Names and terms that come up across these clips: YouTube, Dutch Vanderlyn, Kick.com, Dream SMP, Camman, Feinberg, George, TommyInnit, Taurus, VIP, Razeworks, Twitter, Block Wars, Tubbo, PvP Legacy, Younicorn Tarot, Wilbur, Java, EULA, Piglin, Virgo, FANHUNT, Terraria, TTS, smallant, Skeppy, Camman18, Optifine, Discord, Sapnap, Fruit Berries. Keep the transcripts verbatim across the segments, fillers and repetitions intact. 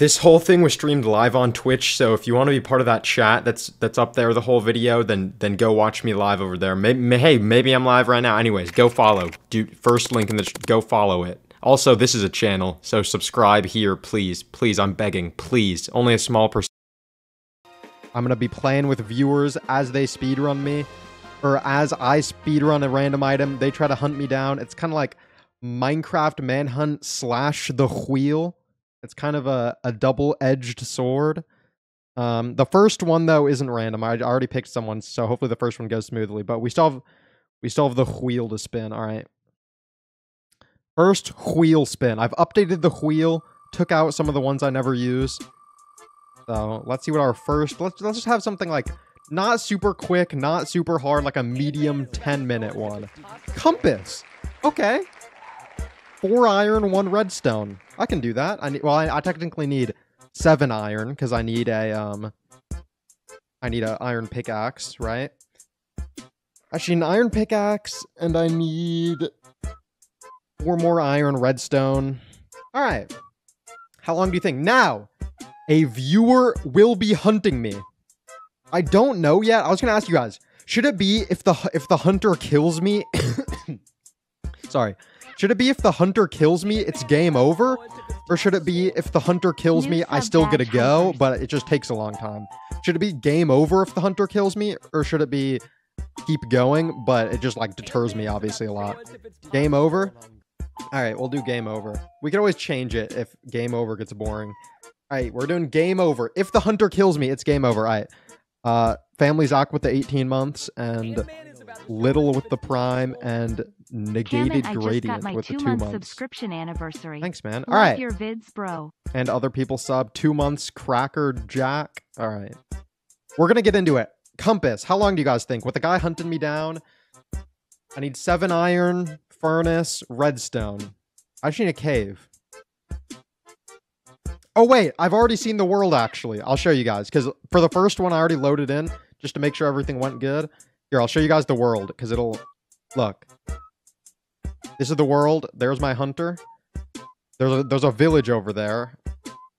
This whole thing was streamed live on Twitch, so if you want to be part of that chat that's that's up there, the whole video, then then go watch me live over there. Maybe, may, hey, maybe I'm live right now. Anyways, go follow. Do first link in the go follow it. Also, this is a channel, so subscribe here, please, please. I'm begging, please. Only a small percent. I'm gonna be playing with viewers as they speedrun me, or as I speedrun a random item. They try to hunt me down. It's kind of like Minecraft Manhunt slash the wheel. It's kind of a, a double-edged sword. Um, the first one, though, isn't random. I already picked someone, so hopefully the first one goes smoothly. But we still have, we still have the wheel to spin. All right. First wheel spin. I've updated the wheel, took out some of the ones I never use. So let's see what our first... Let's, let's just have something like not super quick, not super hard, like a medium ten-minute one. Compass. Okay. Four iron, one redstone. I can do that. I need, well, I, I technically need seven iron because I need a um, I need an iron pickaxe, right? Actually, an iron pickaxe, and I need four more iron redstone. All right. How long do you think? Now, a viewer will be hunting me. I don't know yet. I was gonna ask you guys. Should it be if the if the hunter kills me? Sorry. Should it be if the hunter kills me, it's game over? Or should it be if the hunter kills me, I still get to go, but it just takes a long time? Should it be game over if the hunter kills me? Or should it be keep going, but it just like deters me obviously a lot? Game over? All right, we'll do game over. We can always change it if game over gets boring. All right, we're doing game over. If the hunter kills me, it's game over. All right. Uh, Family's Aqua with the eighteen months and Little with the prime and Negated Gradient with the two months. I just got my two-month subscription anniversary. Thanks, man. All right. Love your vids, bro. And other people sub. Two months, Cracker Jack. All right. We're going to get into it. Compass. How long do you guys think? With the guy hunting me down, I need seven iron, furnace, redstone. I just need a cave. Oh, wait. I've already seen the world, actually. I'll show you guys. Because for the first one, I already loaded in just to make sure everything went good. Here, I'll show you guys the world, because it'll... Look. This is the world. There's my hunter. There's a, there's a village over there.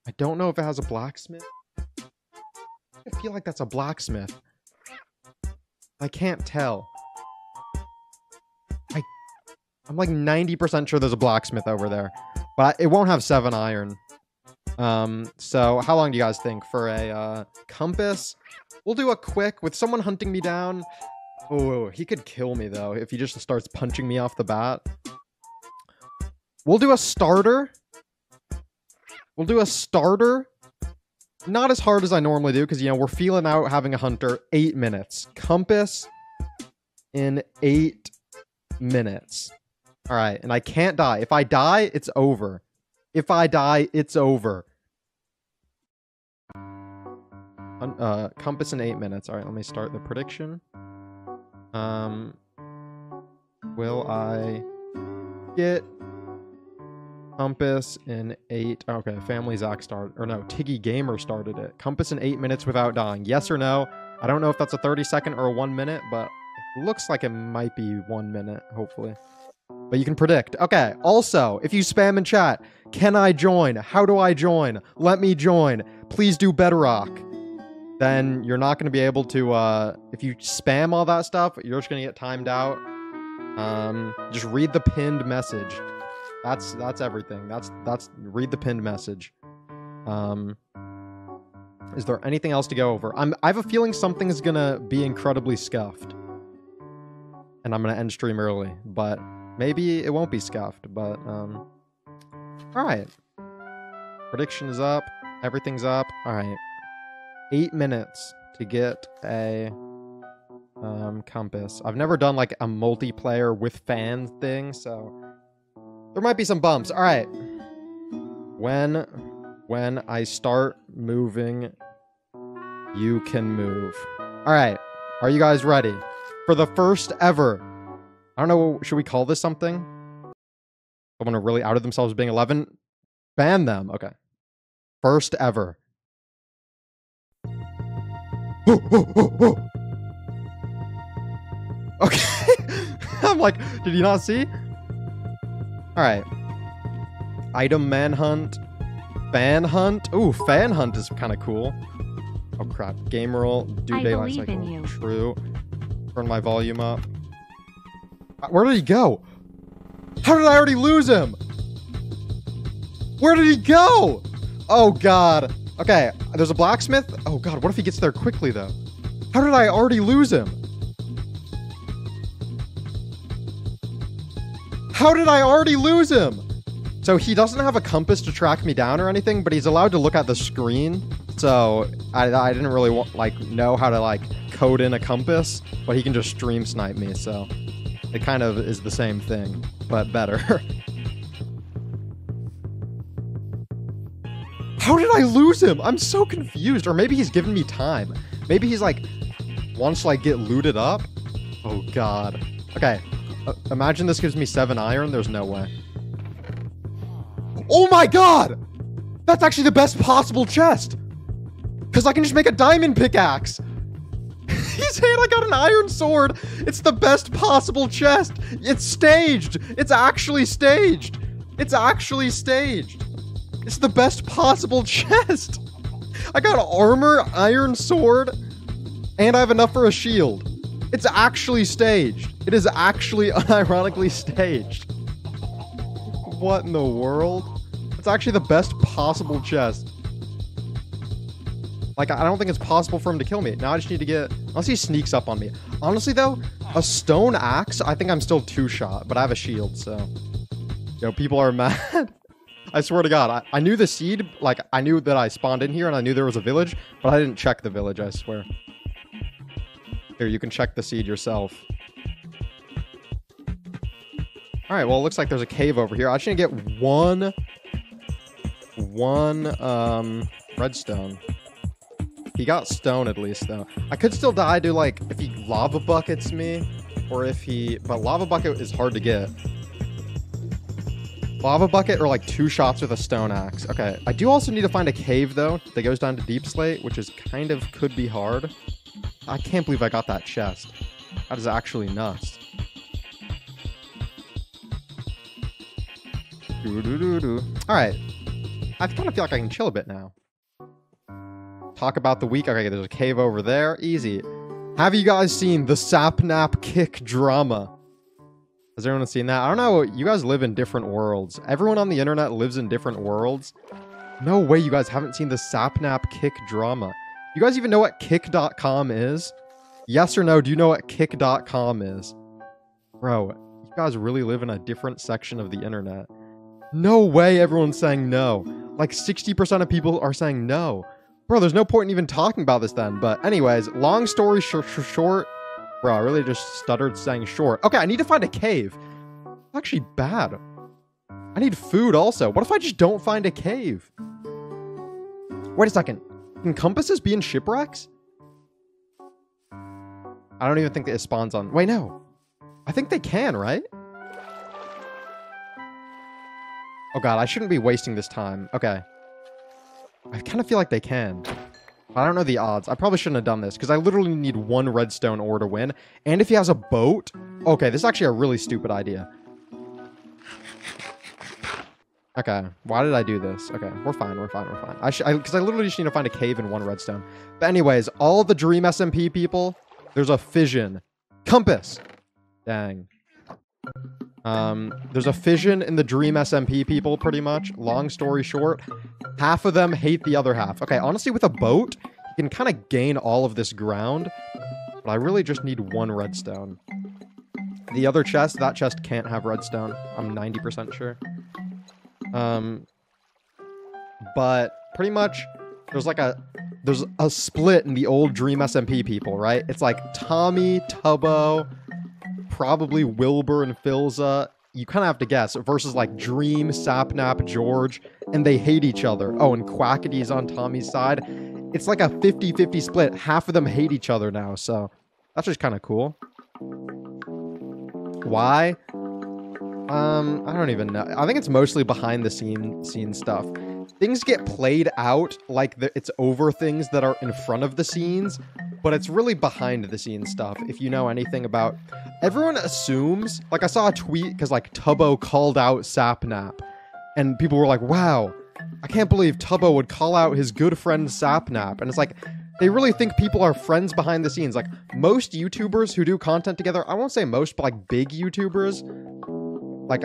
I don't know if it has a blacksmith. I feel like that's a blacksmith. I can't tell. I, I'm like ninety percent sure there's a blacksmith over there. But it won't have seven iron. Um, so how long do you guys think for a uh, compass? We'll do a quick with someone hunting me down. Oh, he could kill me, though, if he just starts punching me off the bat. We'll do a starter. We'll do a starter. Not as hard as I normally do, because, you know, we're feeling out having a hunter. Eight minutes. Compass in eight minutes. All right, and I can't die. If I die, it's over. If I die, it's over. Uh, compass in eight minutes. All right, let me start the prediction. Um, will I get compass in eight? Okay, Family Zach started, or no, Tiggy Gamer started it. Compass in eight minutes without dying. Yes or no? I don't know if that's a thirty second or a one minute, but it looks like it might be one minute, hopefully. But you can predict. Okay, also, if you spam in chat, can I join? How do I join? Let me join. Please do Bedrock. Then you're not going to be able to, uh, if you spam all that stuff, you're just going to get timed out. Um, just read the pinned message. That's, that's everything. That's, that's, read the pinned message. Um, is there anything else to go over? I'm, I have a feeling something's going to be incredibly scuffed. And I'm going to end stream early, but maybe it won't be scuffed, but, um, all right. Prediction is up. Everything's up. All right. Eight minutes to get a um, compass. I've never done like a multiplayer with fans thing, so there might be some bumps. All right. When, when I start moving, you can move. All right. Are you guys ready for the first ever? I don't know. Should we call this something? Someone who really outed themselves being eleven. Ban them. Okay. First ever. Oh, oh, oh, oh. Okay. I'm like, did you not see? All right. Item manhunt. Fan hunt? Ooh, fan hunt is kind of cool. Oh crap. Game roll. Do daylight cycle. True. Turn my volume up. Where did he go? How did I already lose him? Where did he go? Oh god. Okay, there's a blacksmith. Oh god, what if he gets there quickly though? How did I already lose him? How did I already lose him? So he doesn't have a compass to track me down or anything, but he's allowed to look at the screen. So I, I didn't really want, like know how to like code in a compass, but he can just stream snipe me. So it kind of is the same thing, but better. How did I lose him? I'm so confused. Or maybe he's giving me time. Maybe he's like, wants to like get looted up. Oh god. Okay. Uh, imagine this gives me seven iron. There's no way. Oh my god! That's actually the best possible chest! Because I can just make a diamond pickaxe! He's saying I got an iron sword! It's the best possible chest! It's staged! It's actually staged! It's actually staged! It's the best possible chest! I got armor, iron sword, and I have enough for a shield. It's actually staged. It is actually unironically staged. What in the world? It's actually the best possible chest. Like, I don't think it's possible for him to kill me. Now I just need to get... Unless he sneaks up on me. Honestly, though, a stone axe, I think I'm still two-shot, but I have a shield, so... Yo, people are mad. I swear to God, I, I knew the seed. Like, I knew that I spawned in here, and I knew there was a village, but I didn't check the village, I swear. Here, you can check the seed yourself. All right, well, it looks like there's a cave over here. I just need to get one, one um, redstone. He got stone at least, though. I could still die to, like, if he lava buckets me, or if he... But lava bucket is hard to get. Lava bucket or, like, two shots with a stone axe. Okay, I do also need to find a cave, though, that goes down to deep slate, which is kind of could be hard. I can't believe I got that chest. That is actually nuts. Alright. I kind of feel like I can chill a bit now. Talk about the week. Okay, there's a cave over there. Easy. Have you guys seen the Sapnap Kick drama? Has everyone seen that? I don't know. You guys live in different worlds. Everyone on the internet lives in different worlds. No way you guys haven't seen the Sapnap Kick drama. You guys even know what Kick dot com is? Yes or no? Do you know what Kick dot com is? Bro, you guys really live in a different section of the internet. No way everyone's saying no. Like sixty percent of people are saying no. Bro, there's no point in even talking about this then. But anyways, long story sh sh short. Bro, I really just stuttered saying short. Okay, I need to find a cave. It's actually bad. I need food also. What if I just don't find a cave? Wait a second. Can compasses be in shipwrecks? I don't even think that it spawns on... Wait, no. I think they can, right? Oh god, I shouldn't be wasting this time. Okay. I kind of feel like they can. I don't know the odds. I probably shouldn't have done this, because I literally need one redstone ore to win. And if he has a boat... Okay, this is actually a really stupid idea. Okay, why did I do this? Okay, we're fine, we're fine, we're fine. I should, because I, I literally just need to find a cave and one redstone. But anyways, all the Dream S M P people, there's a fission. Compass! Dang. Um, there's a fission in the Dream S M P people, pretty much. Long story short, half of them hate the other half. Okay, honestly, with a boat, you can kind of gain all of this ground, but I really just need one redstone. The other chest, that chest can't have redstone. I'm ninety percent sure. Um, but pretty much, there's like a, there's a split in the old Dream S M P people, right? It's like Tommy, Tubbo... probably Wilbur and Philza, you kind of have to guess, versus like Dream, Sapnap, George, and they hate each other. Oh, and Quackity's on Tommy's side. It's like a fifty fifty split. Half of them hate each other now, so that's just kind of cool. Why? Um, I don't even know. I think it's mostly behind the scene, scene stuff. Things get played out like the, it's over things that are in front of the scenes, but it's really behind the scenes stuff. If you know anything about, everyone assumes, like I saw a tweet because like Tubbo called out Sapnap and people were like, wow, I can't believe Tubbo would call out his good friend Sapnap, and it's like, they really think people are friends behind the scenes. Like, most YouTubers who do content together, I won't say most, but like big YouTubers, like,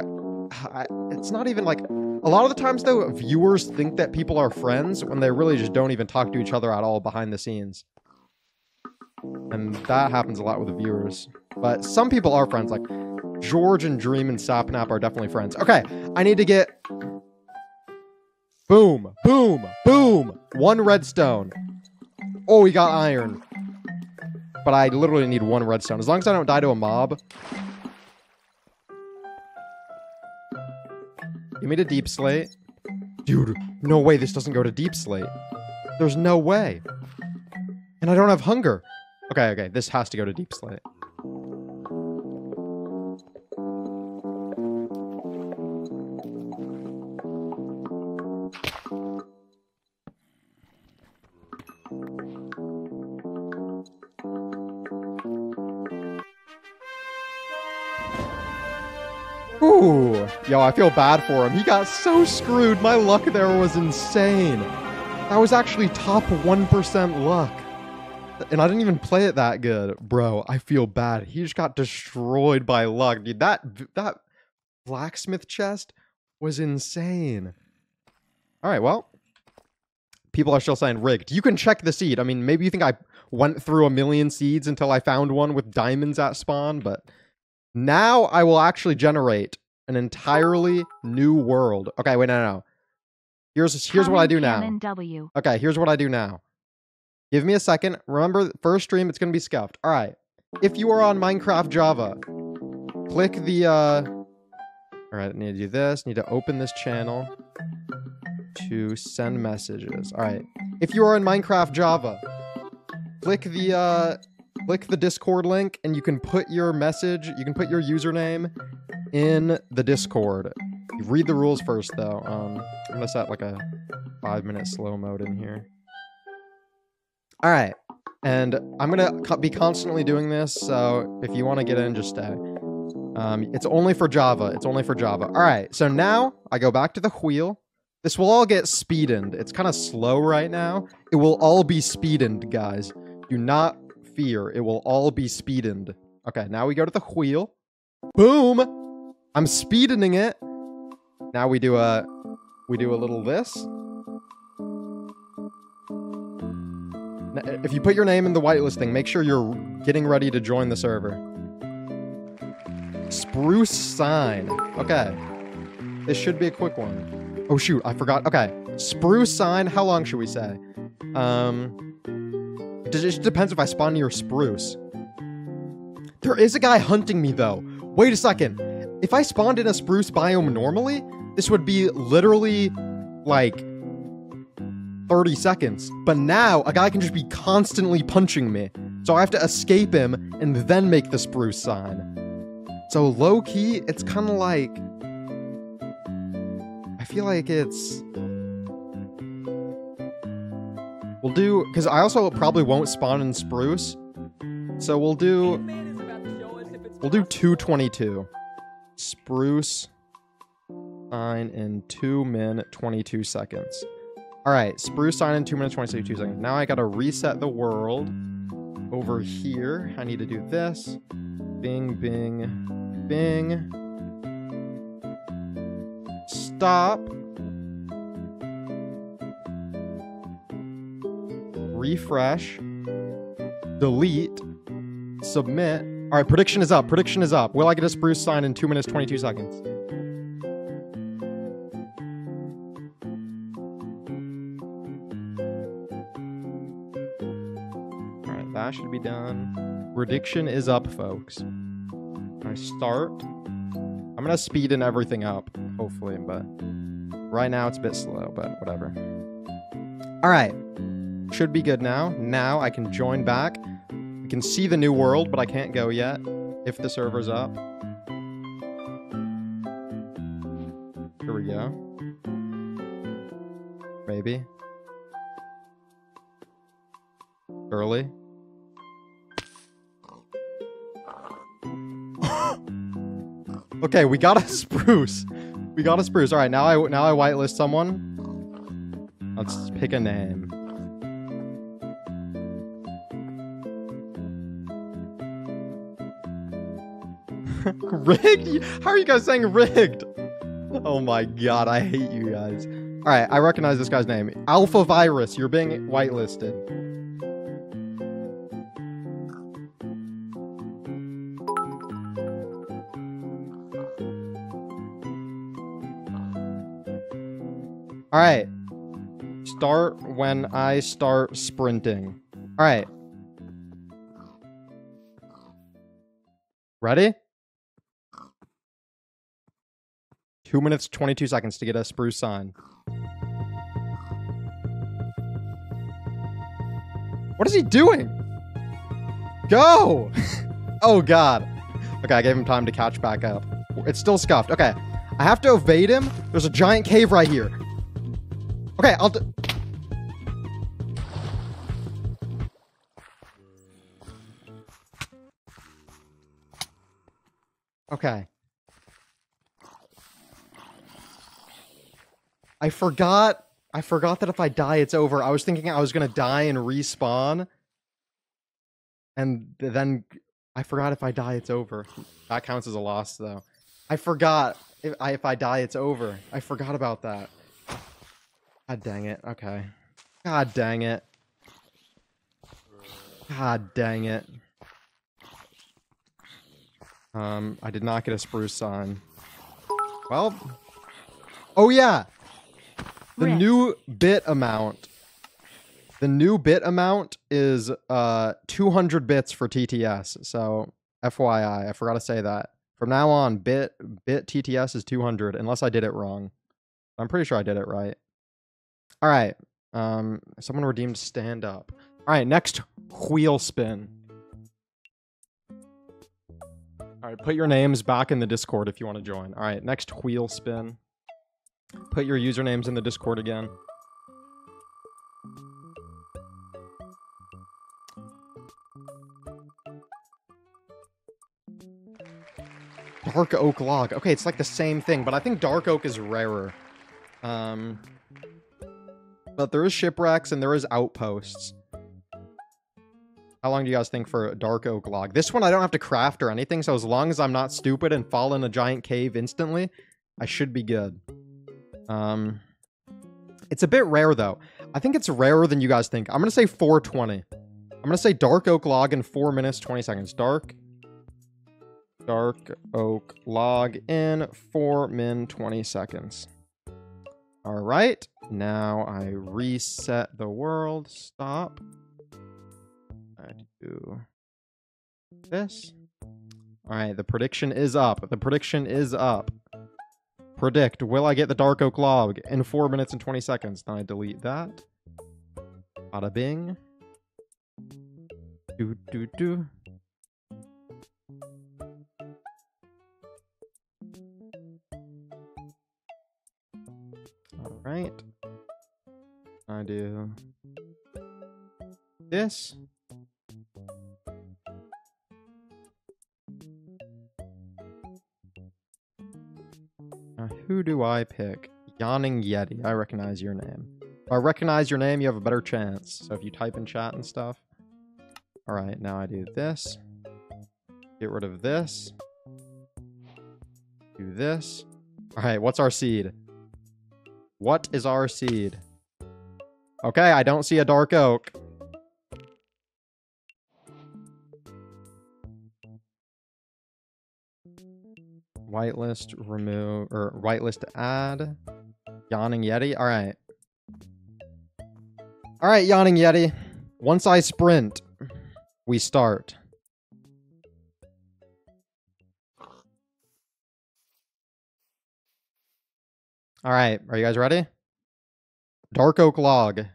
I, it's not even like, a lot of the times though, viewers think that people are friends when they really just don't even talk to each other at all behind the scenes. And that happens a lot with the viewers. But some people are friends, like George and Dream and Sapnap are definitely friends. Okay, I need to get... Boom, boom, boom! One redstone. Oh, we got iron. But I literally need one redstone. As long as I don't die to a mob. Give me the deep slate. Dude, no way this doesn't go to deep slate. There's no way. And I don't have hunger. Okay, okay, this has to go to deep slate. Ooh, yo, I feel bad for him. He got so screwed. My luck there was insane. That was actually top one percent luck. And I didn't even play it that good. Bro, I feel bad. He just got destroyed by luck. Dude, that, that blacksmith chest was insane. All right, well, people are still saying rigged. You can check the seed. I mean, maybe you think I went through a million seeds until I found one with diamonds at spawn, but... Now I will actually generate an entirely new world. Okay, wait, no, no, no. Here's, here's what I do now. Okay, here's what I do now. Give me a second. Remember, first stream, it's going to be scuffed. All right. If you are on Minecraft Java, click the... Uh... All right, I need to do this. Need to open this channel to send messages. All right. If you are in Minecraft Java, click the... Uh... Click the Discord link, and you can put your message, you can put your username in the Discord. You read the rules first, though. Um, I'm gonna set, like, a five-minute slow mode in here. All right. And I'm gonna co- be constantly doing this, so if you want to get in, just stay. Um, it's only for Java. It's only for Java. All right. So now I go back to the wheel. This will all get speedened. It's kind of slow right now. It will all be speedened, guys. Do not... fear. It will all be speedened. Okay, now we go to the wheel. Boom! I'm speedening it. Now we do a... We do a little this. Now, if you put your name in the whitelisting, make sure you're getting ready to join the server. Spruce sign. Okay. This should be a quick one. Oh shoot, I forgot. Okay. Spruce sign. How long should we say? Um... It just depends if I spawn near spruce. There is a guy hunting me, though. Wait a second. If I spawned in a spruce biome normally, this would be literally, like, thirty seconds. But now, a guy can just be constantly punching me. So I have to escape him and then make the spruce sign. So low-key, it's kind of like... I feel like it's... We'll do, because I also probably won't spawn in spruce, so we'll do, we'll do two twenty-two. Spruce sign in two minutes, twenty-two seconds. All right, spruce sign in two minutes, twenty-two seconds. Now I gotta reset the world over here. I need to do this. Bing, bing, bing. Stop. Refresh, delete, submit. All right, prediction is up. Prediction is up. Will I get a spruce sign in two minutes, twenty-two seconds? All right, that should be done. Prediction is up, folks. I start. I'm going to speed in everything up, hopefully, but right now it's a bit slow, but whatever. All right. Should be good now. Now I can join back. We can see the new world, but I can't go yet if the server's up. Here we go. Maybe. Early. Okay, we got a spruce. We got a spruce. All right, now I now I whitelist someone. Let's pick a name. Rigged? How are you guys saying rigged? Oh my god, I hate you guys. Alright, I recognize this guy's name. Alpha Virus, you're being whitelisted. Alright. Start when I start sprinting. Alright. Ready? two minutes, twenty-two seconds to get a spruce sign. What is he doing? Go! Oh, God. Okay, I gave him time to catch back up. It's still scuffed. Okay, I have to evade him. There's a giant cave right here. Okay, I'll... D okay. I forgot, I forgot that if I die, it's over. I was thinking I was going to die and respawn. And then I forgot if I die, it's over. That counts as a loss, though. I forgot if I, if I die, it's over. I forgot about that. God dang it. Okay. God dang it. God dang it. Um, I did not get a spruce sign. Well. Oh, yeah. The Rick. new bit amount, the new bit amount is uh two hundred bits for T T S. So F Y I, I forgot to say that. From now on, bit bit T T S is two hundred, unless I did it wrong. I'm pretty sure I did it right. All right, um, someone redeemed stand up. All right, next wheel spin. All right, put your names back in the Discord if you want to join. All right, next wheel spin. Put your usernames in the Discord again. Dark oak log. Okay, it's like the same thing, but I think dark oak is rarer. Um, but there is shipwrecks and there is outposts. How long do you guys think for dark oak log? This one I don't have to craft or anything, so as long as I'm not stupid and fall in a giant cave instantly, I should be good. Um, it's a bit rare though. I think it's rarer than you guys think. I'm gonna say four twenty. I'm gonna say dark oak log in four minutes, twenty seconds. Dark, dark oak log in four min, twenty seconds. All right, now I reset the world. Stop. I do this. All right, the prediction is up. The prediction is up. Predict, will I get the dark oak log in four minutes and twenty seconds? Then I delete that. Bada bing. Do, do, do. All right. I do this. Who do I pick? Yawning Yeti. I recognize your name. If I recognize your name, you have a better chance. So if you type in chat and stuff. All right, now I do this. Get rid of this. Do this. All right, what's our seed? What is our seed? Okay, I don't see a dark oak. Whitelist, remove, or whitelist, add. Yawning Yeti. All right. All right, Yawning Yeti. Once I sprint, we start. All right. Are you guys ready? Dark oak log.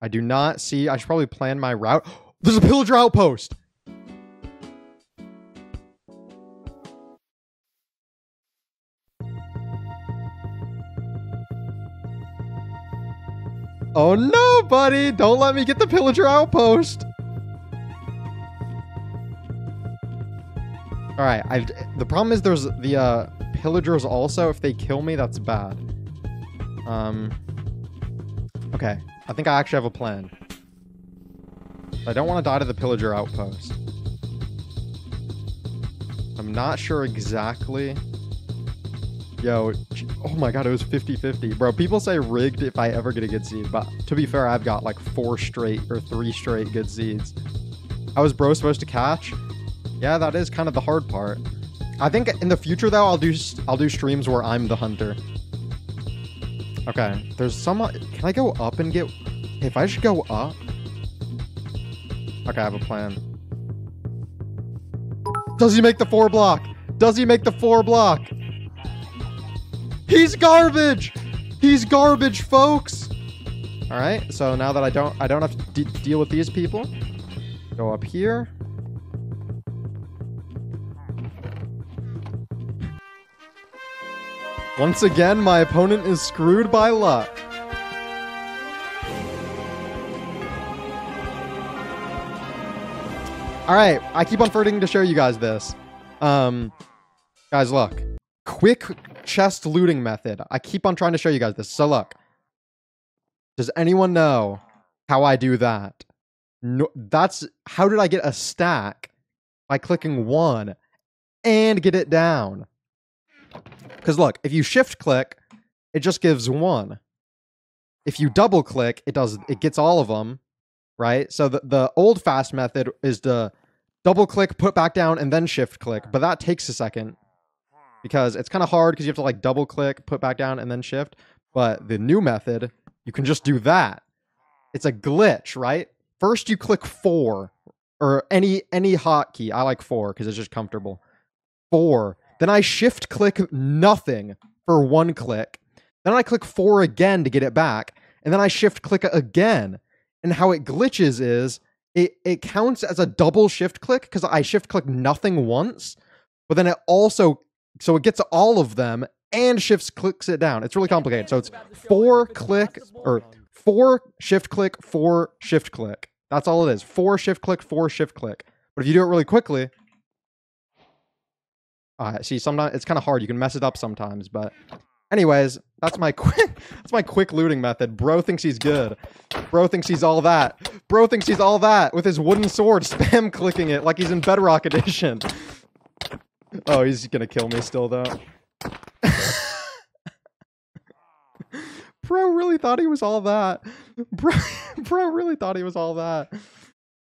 I do not see. I should probably plan my route. There's a pillager outpost. Oh no, buddy! Don't let me get the pillager outpost! Alright, I the problem is there's the uh, pillagers also. If they kill me, that's bad. Um, Okay, I think I actually have a plan. I don't want to die to the pillager outpost. I'm not sure exactly. Yo, oh my god, it was fifty fifty. Bro, people say rigged if I ever get a good seed, but to be fair, I've got like four straight or three straight good seeds. How was bro supposed to catch? Yeah, that is kind of the hard part. I think in the future though, I'll do I'll do streams where I'm the hunter. Okay, there's some... Can I go up and get... If I should go up... Okay, I have a plan. Does he make the four block? Does he make the four block? He's garbage! He's garbage, folks! Alright, so now that I don't... I don't have to de deal with these people. Go up here. Once again, my opponent is screwed by luck. All right, I keep on forgetting to show you guys this. Um, guys, look. Quick chest looting method. I keep on trying to show you guys this. So look. Does anyone know how I do that? No, that's how did I get a stack? By clicking one and get it down. Because look, if you shift click, it just gives one. If you double click, it does it gets all of them, right? So the, the old fast method is to double click, put back down, and then shift click. But that takes a second because it's kind of hard because you have to like double click, put back down, and then shift. But the new method, you can just do that. It's a glitch, right? First you click four or any any hotkey. I like four because it's just comfortable. Four. Then I shift click nothing for one click. Then I click four again to get it back. And then I shift click again. And how it glitches is it, it counts as a double shift click because I shift click nothing once. But then it also, so it gets all of them and shifts clicks it down. It's really complicated. So it's four click or four shift click, four shift click. That's all it is. Four shift click, four shift click. But if you do it really quickly... Uh, see, sometimes it's kind of hard. You can mess it up sometimes, but anyways, that's my quick that's my quick looting method. Bro thinks he's good. Bro thinks he's all that. Bro thinks he's all that with his wooden sword, spam clicking it like he's in Bedrock Edition. Oh, he's gonna kill me still though. Bro really thought he was all that. Bro, bro really thought he was all that.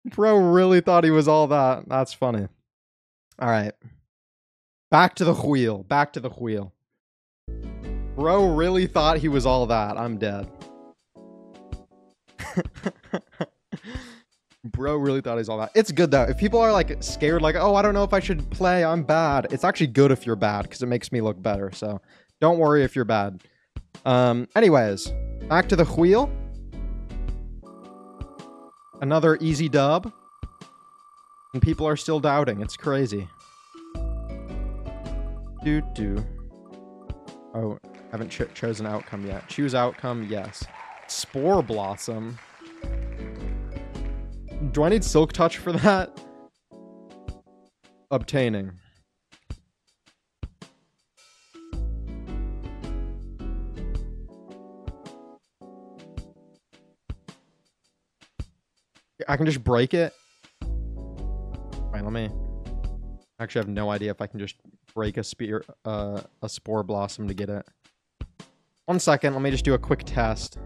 Bro really thought he was all that. That's funny. All right. Back to the wheel. Back to the wheel. Bro really thought he was all that. I'm dead. Bro really thought he's all that. It's good though. If people are like scared, like, oh, I don't know if I should play, I'm bad. It's actually good if you're bad because it makes me look better. So don't worry if you're bad. Um, anyways, back to the wheel. Another easy dub. And people are still doubting. It's crazy. Do do. Oh, haven't ch chosen outcome yet. Choose outcome, yes. Spore blossom. Do I need silk touch for that? Obtaining. I can just break it. Wait, let me. Actually, I have no idea if I can just break a spear, uh, a spore blossom to get it. One second, let me just do a quick test.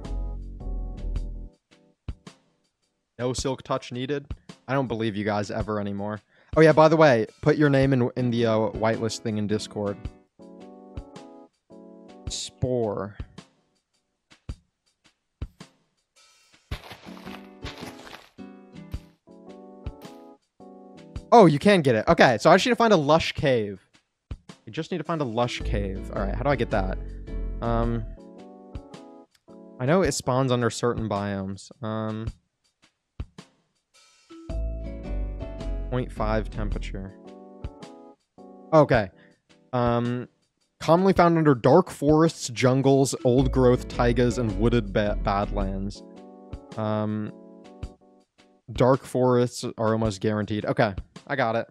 No silk touch needed. I don't believe you guys ever anymore. Oh yeah, by the way, put your name in in the uh, whitelist thing in Discord. Spore. Oh, you can get it. Okay, so I just need to find a lush cave. You just need to find a lush cave. All right, how do I get that? Um, I know it spawns under certain biomes. Um, zero point five temperature. Okay. Um, commonly found under dark forests, jungles, old growth taigas, and wooded ba badlands. Um, dark forests are almost guaranteed. Okay. I got it.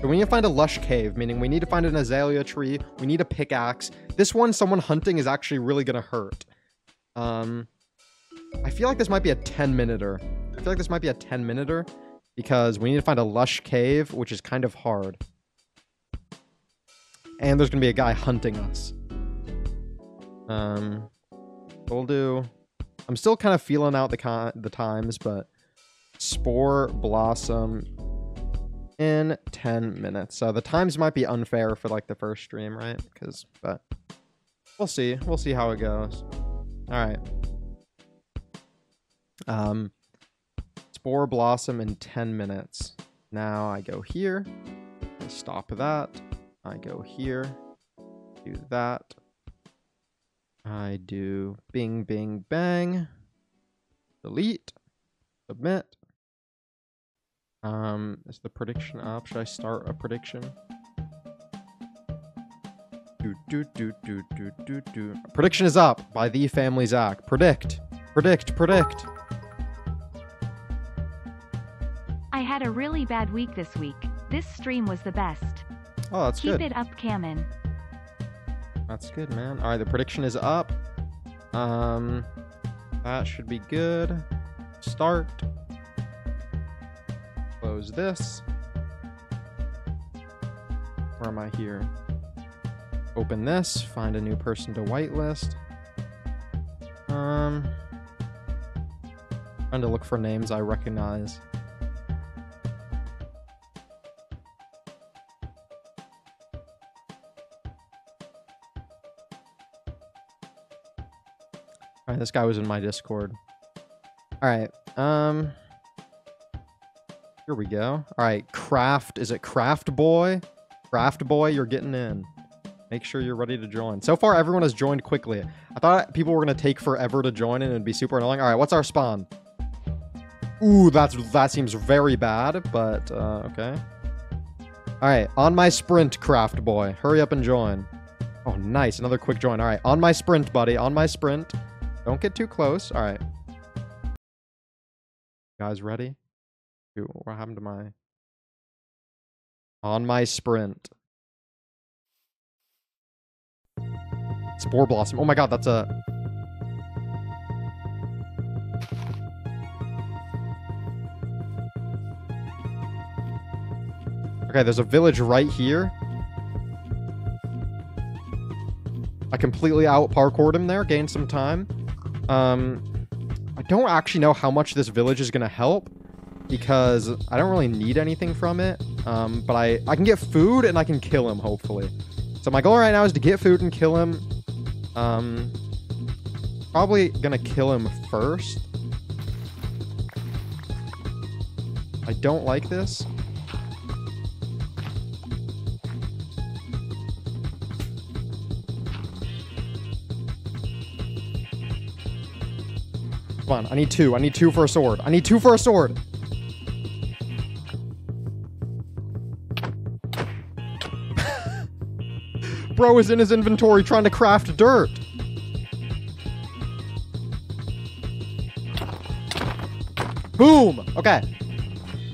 So we need to find a lush cave, meaning we need to find an azalea tree. We need a pickaxe. This one, someone hunting is actually really going to hurt. Um, I feel like this might be a ten-minuter. I feel like this might be a ten-minuter because we need to find a lush cave, which is kind of hard. And there's going to be a guy hunting us. Um, we'll do... I'm still kind of feeling out the con the times, but... Spore, Blossom... in ten minutes. So the times might be unfair for, like, the first stream, right? Because... but... we'll see. We'll see how it goes. Alright. Um... Spore, Blossom in ten minutes. Now I go here. I stop that. I go here, do that, I do bing, bing, bang, delete, submit. Um, is the prediction up? Should I start a prediction? Do, do, do, do, do, do, do. Prediction is up by the family Zach. Predict, predict, predict. I had a really bad week this week. This stream was the best. Oh, that's good. Keep it up, Camman. That's good, man. All right, the prediction is up. Um, that should be good. Start. Close this. Where am I here? Open this. Find a new person to whitelist. Um, trying to look for names I recognize. Alright, this guy was in my Discord. Alright, um... here we go. Alright, Craft. Is it Craft Boy? Craft Boy, you're getting in. Make sure you're ready to join. So far, everyone has joined quickly. I thought people were going to take forever to join and it'd be super annoying. Alright, what's our spawn? Ooh, that's, that seems very bad, but, uh, okay. Alright, on my sprint, Craft Boy. Hurry up and join. Oh, nice. Another quick join. Alright, on my sprint, buddy. On my sprint. Don't get too close. All right. You guys ready? Dude, what happened to my... on my sprint. Spore Blossom. Oh my god, that's a... okay, there's a village right here. I completely out-parkoured him there. Gained some time. Um, I don't actually know how much this village is going to help because I don't really need anything from it. Um, but I, I can get food and I can kill him, hopefully. So my goal right now is to get food and kill him. Um, probably going to kill him first. I don't like this. Come on, I need two. I need two for a sword. I need two for a sword. Bro is in his inventory trying to craft dirt. Boom. Okay.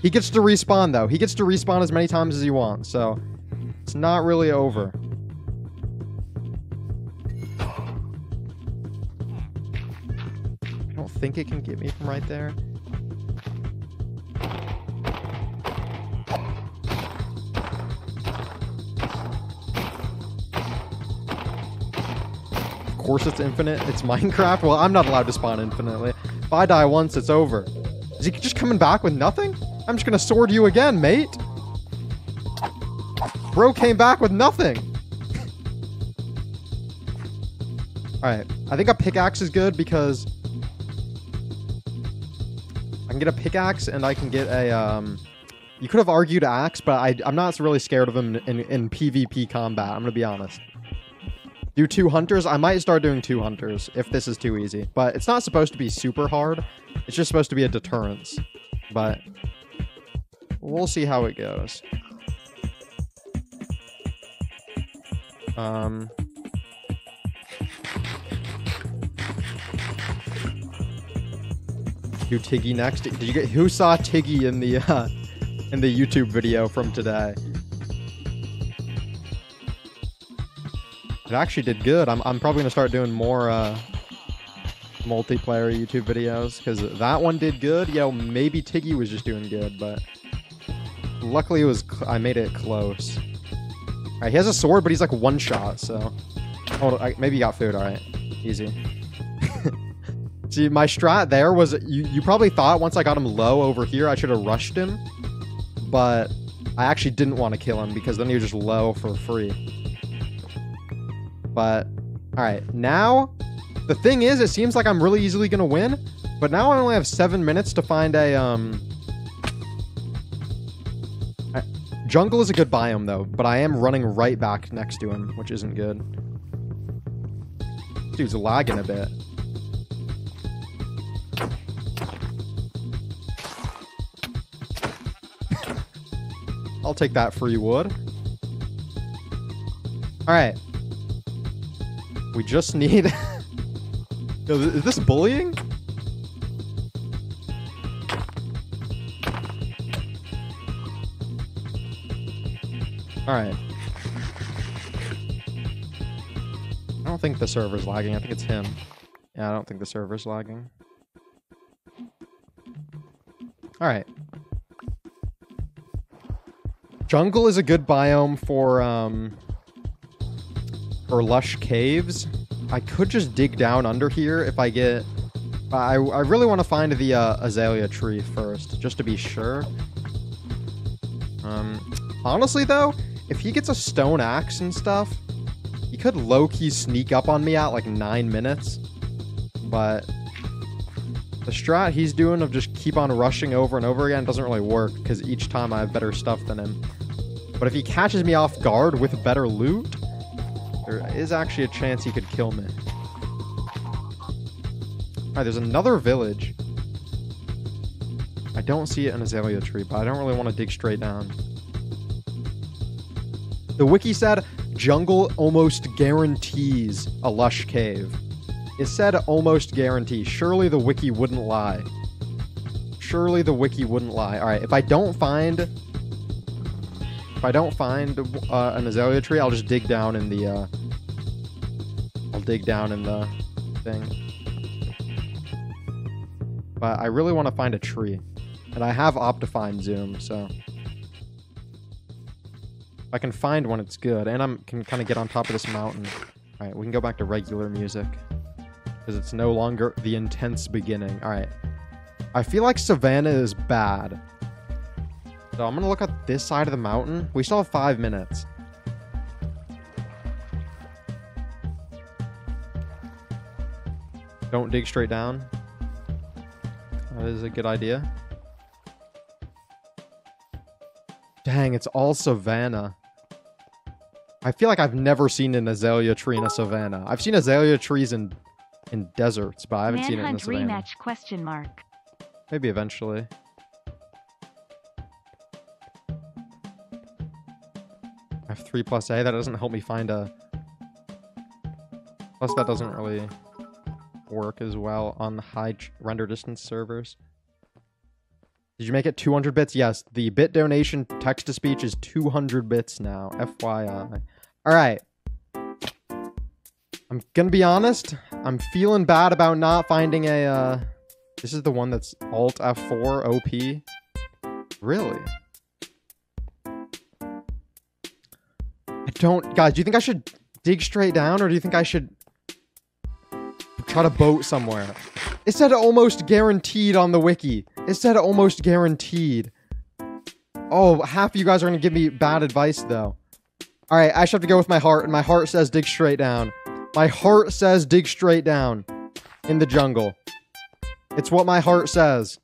He gets to respawn, though. He gets to respawn as many times as he wants, so it's not really over. I think it can get me from right there. Of course it's infinite. It's Minecraft. Well, I'm not allowed to spawn infinitely. If I die once, it's over. Is he just coming back with nothing? I'm just gonna sword you again, mate. Bro came back with nothing. Alright. I think a pickaxe is good because... I can get a pickaxe and I can get a, um, you could have argued axe, but I, I'm not really scared of him in, in, in PvP combat. I'm going to be honest. Do two hunters. I might start doing two hunters if this is too easy, but it's not supposed to be super hard. It's just supposed to be a deterrence, but we'll see how it goes. Um... Do Tiggy next? Did you get who saw Tiggy in the uh, in the YouTube video from today? It actually did good. I'm I'm probably gonna start doing more uh, multiplayer YouTube videos, because that one did good. Yo, maybe Tiggy was just doing good, but luckily it was. Cl I made it close. All right, he has a sword, but he's like one shot. So, hold on, maybe he got food. All right, easy. See, my strat there was you. You probably thought once I got him low over here, I should have rushed him, but I actually didn't want to kill him because then he was just low for free. But all right, now the thing is, it seems like I'm really easily gonna win, but now I only have seven minutes to find a um. I, jungle is a good biome though, but I am running right back next to him, which isn't good. Dude's lagging a bit. I'll take that free wood. All right. We just need... Yo, is this bullying? All right. I don't think the server's lagging. I think it's him. Yeah, I don't think the server's lagging. All right. Jungle is a good biome for, um, for lush caves. I could just dig down under here if I get... I, I really want to find the uh, azalea tree first, just to be sure. Um, honestly, though, if he gets a stone axe and stuff, he could low-key sneak up on me at, like, nine minutes. But the strat he's doing of just keep on rushing over and over again doesn't really work, because each time I have better stuff than him. But if he catches me off guard with better loot, there is actually a chance he could kill me. Alright, there's another village. I don't see an azalea tree, but I don't really want to dig straight down. The wiki said, jungle almost guarantees a lush cave. It said almost guarantee. Surely the wiki wouldn't lie. Surely the wiki wouldn't lie. Alright, if I don't find... If I don't find uh, an azalea tree, I'll just dig down in the, uh, I'll dig down in the thing. But I really want to find a tree. And I have Optifine Zoom, so. If I can find one, it's good. And I can kind of get on top of this mountain. All right, we can go back to regular music. Because it's no longer the intense beginning. All right. I feel like Savannah is bad. So I'm going to look at this side of the mountain. We still have five minutes. Don't dig straight down. That is a good idea. Dang, it's all savanna. I feel like I've never seen an azalea tree in a savanna. I've seen azalea trees in in deserts, but I haven't Manhunt seen it in a savanna. Rematch question mark. Maybe eventually. I have three plus A. That doesn't help me find a... Plus, that doesn't really work as well on the high render distance servers. Did you make it two hundred bits? Yes. The bit donation text-to-speech is two hundred bits now. F Y I. All right. I'm going to be honest. I'm feeling bad about not finding a... Uh... This is the one that's Alt F four O P. Really? Don't, guys, do you think I should dig straight down or do you think I should try to boat somewhere? It said almost guaranteed on the wiki. It said almost guaranteed. Oh, half of you guys are going to give me bad advice, though. All right, I should have to go with my heart, and my heart says dig straight down. My heart says dig straight down in the jungle. It's what my heart says.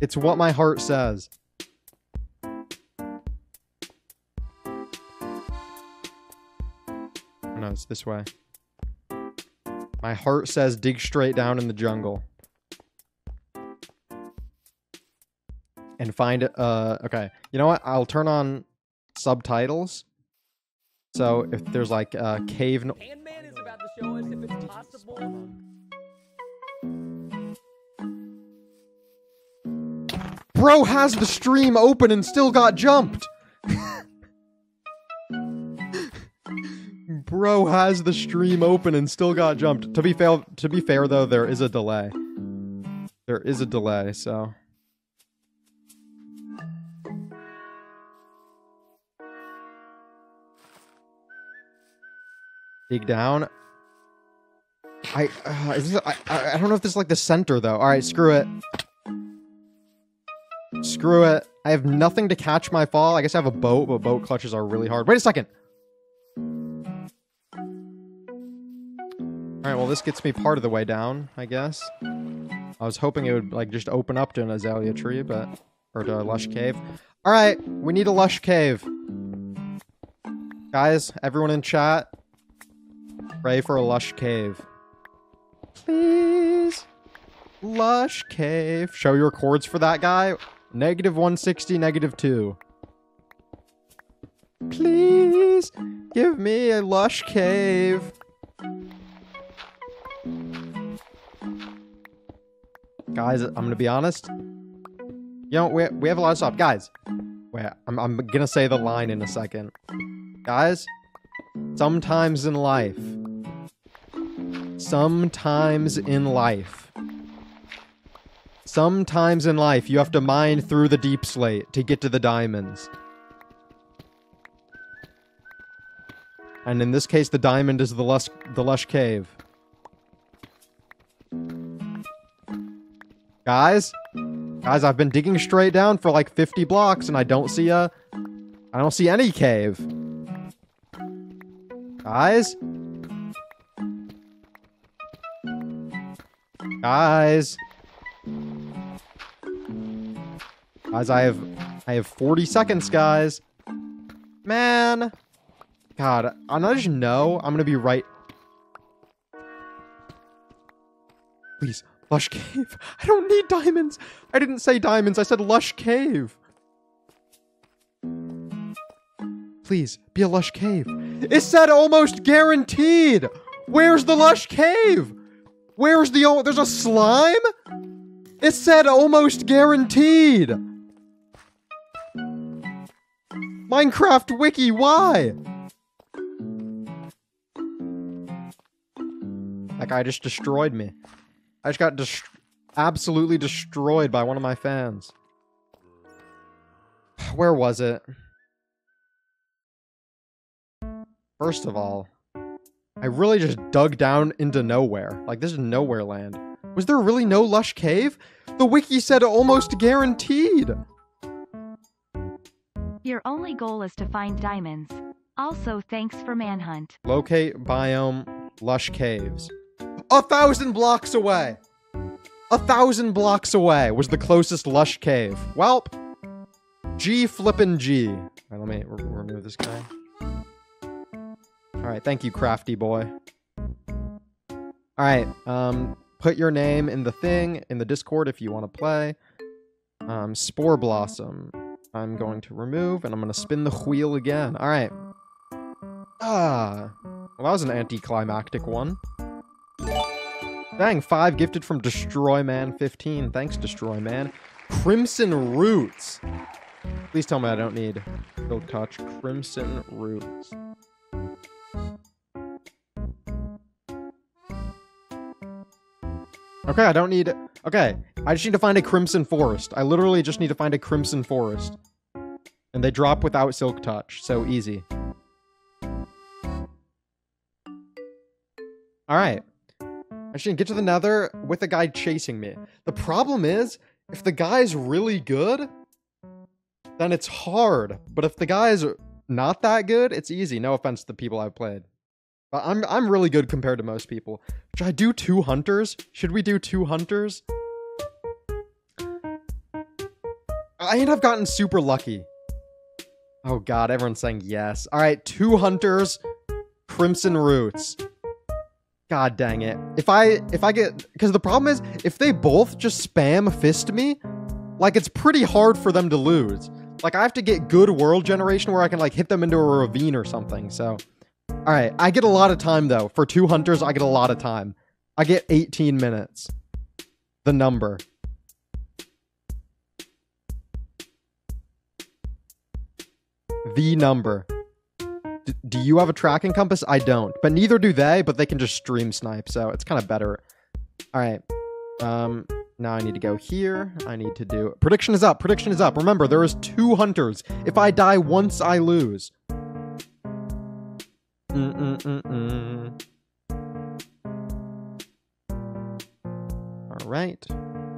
It's what my heart says. No, it's this way. My heart says dig straight down in the jungle. And find... Uh, okay. You know what? I'll turn on subtitles. So if there's like uh, cave... No Handman is about to show us if it's possible. Bro has the stream open and still got jumped. Bro has the stream open and still got jumped. To be fair, to be fair though, there is a delay. There is a delay, so. Dig down. I, uh, is this, I, I don't know if this is like the center though. All right, screw it. Screw it. I have nothing to catch my fall. I guess I have a boat, but boat clutches are really hard. Wait a second. All right, well, this gets me part of the way down, I guess. I was hoping it would like just open up to an azalea tree, but or to a lush cave. All right, we need a lush cave. Guys, everyone in chat, pray for a lush cave. Please. Lush cave. Show your chords for that guy. negative one sixty, negative two. Please give me a lush cave. Guys, I'm gonna be honest. You know, we, we have a lot of stuff. Guys, wait, I'm, I'm gonna say the line in a second. Guys, sometimes in life, sometimes in life, sometimes in life, you have to mine through the deep slate to get to the diamonds. And in this case, the diamond is the lush, the lush cave. Guys, guys, I've been digging straight down for like fifty blocks and I don't see a, I don't see any cave. Guys? Guys? Guys, I have, I have forty seconds, guys. Man. God, I just know I'm gonna be right. Please. Lush cave. I don't need diamonds. I didn't say diamonds. I said lush cave. Please, be a lush cave. It said almost guaranteed. Where's the lush cave? Where's the... Oh, there's a slime? It said almost guaranteed. Minecraft Wiki, why? That guy just destroyed me. I just got dest- absolutely destroyed by one of my fans. Where was it? First of all, I really just dug down into nowhere. Like, this is nowhere land. Was there really no lush cave? The wiki said almost guaranteed. Your only goal is to find diamonds. Also, thanks for manhunt. Locate biome lush caves. A thousand blocks away! A thousand blocks away was the closest lush cave. Welp. G flippin' G. All right, let me re remove this guy. All right, thank you, crafty boy. All right, um, put your name in the thing, in the Discord if you want to play. Um, Spore Blossom. I'm going to remove, and I'm going to spin the wheel again. All right. Ah. Well, that was an anticlimactic one. Dang, five gifted from Destroy Man fifteen. Thanks, Destroy Man. Crimson Roots. Please tell me I don't need Build Touch. Crimson Roots. Okay, I don't need... Okay, I just need to find a Crimson Forest. I literally just need to find a Crimson Forest. And they drop without Silk Touch, so easy. Alright. I should get to the nether with a guy chasing me. The problem is, if the guy's really good, then it's hard. But if the guy's not that good, it's easy. No offense to the people I've played. But I'm, I'm really good compared to most people. Should I do two hunters? Should we do two hunters? I ain't have gotten super lucky. Oh god, everyone's saying yes. Alright, two hunters, Crimson Roots. God dang it. If I, if I get, because the problem is, if they both just spam fist me, like, it's pretty hard for them to lose. Like, I have to get good world generation where I can, like, hit them into a ravine or something, so. All right, I get a lot of time, though. For two hunters, I get a lot of time. I get eighteen minutes. The number. The number. D do you have a tracking compass? I don't, but neither do they, but they can just stream snipe, so it's kind of better. All right. Um, now I need to go here. I need to do... Prediction is up. Prediction is up. Remember, there is two hunters. If I die once, I lose. Mm-mm-mm-mm. All right.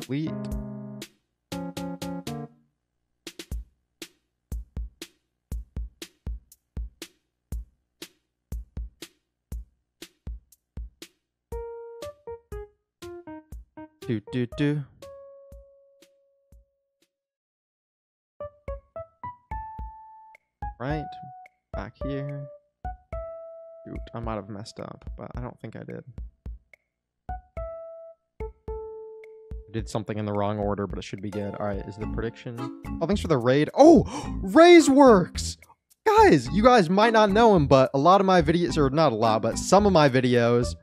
Sweet. Do do do. Right, back here. Shoot, I might have messed up, but I don't think I did. I did something in the wrong order, but it should be good. All right, is the prediction? Oh, thanks for the raid. Oh, Razeworks! Guys, you guys might not know him, but a lot of my videos, or not a lot, but some of my videos,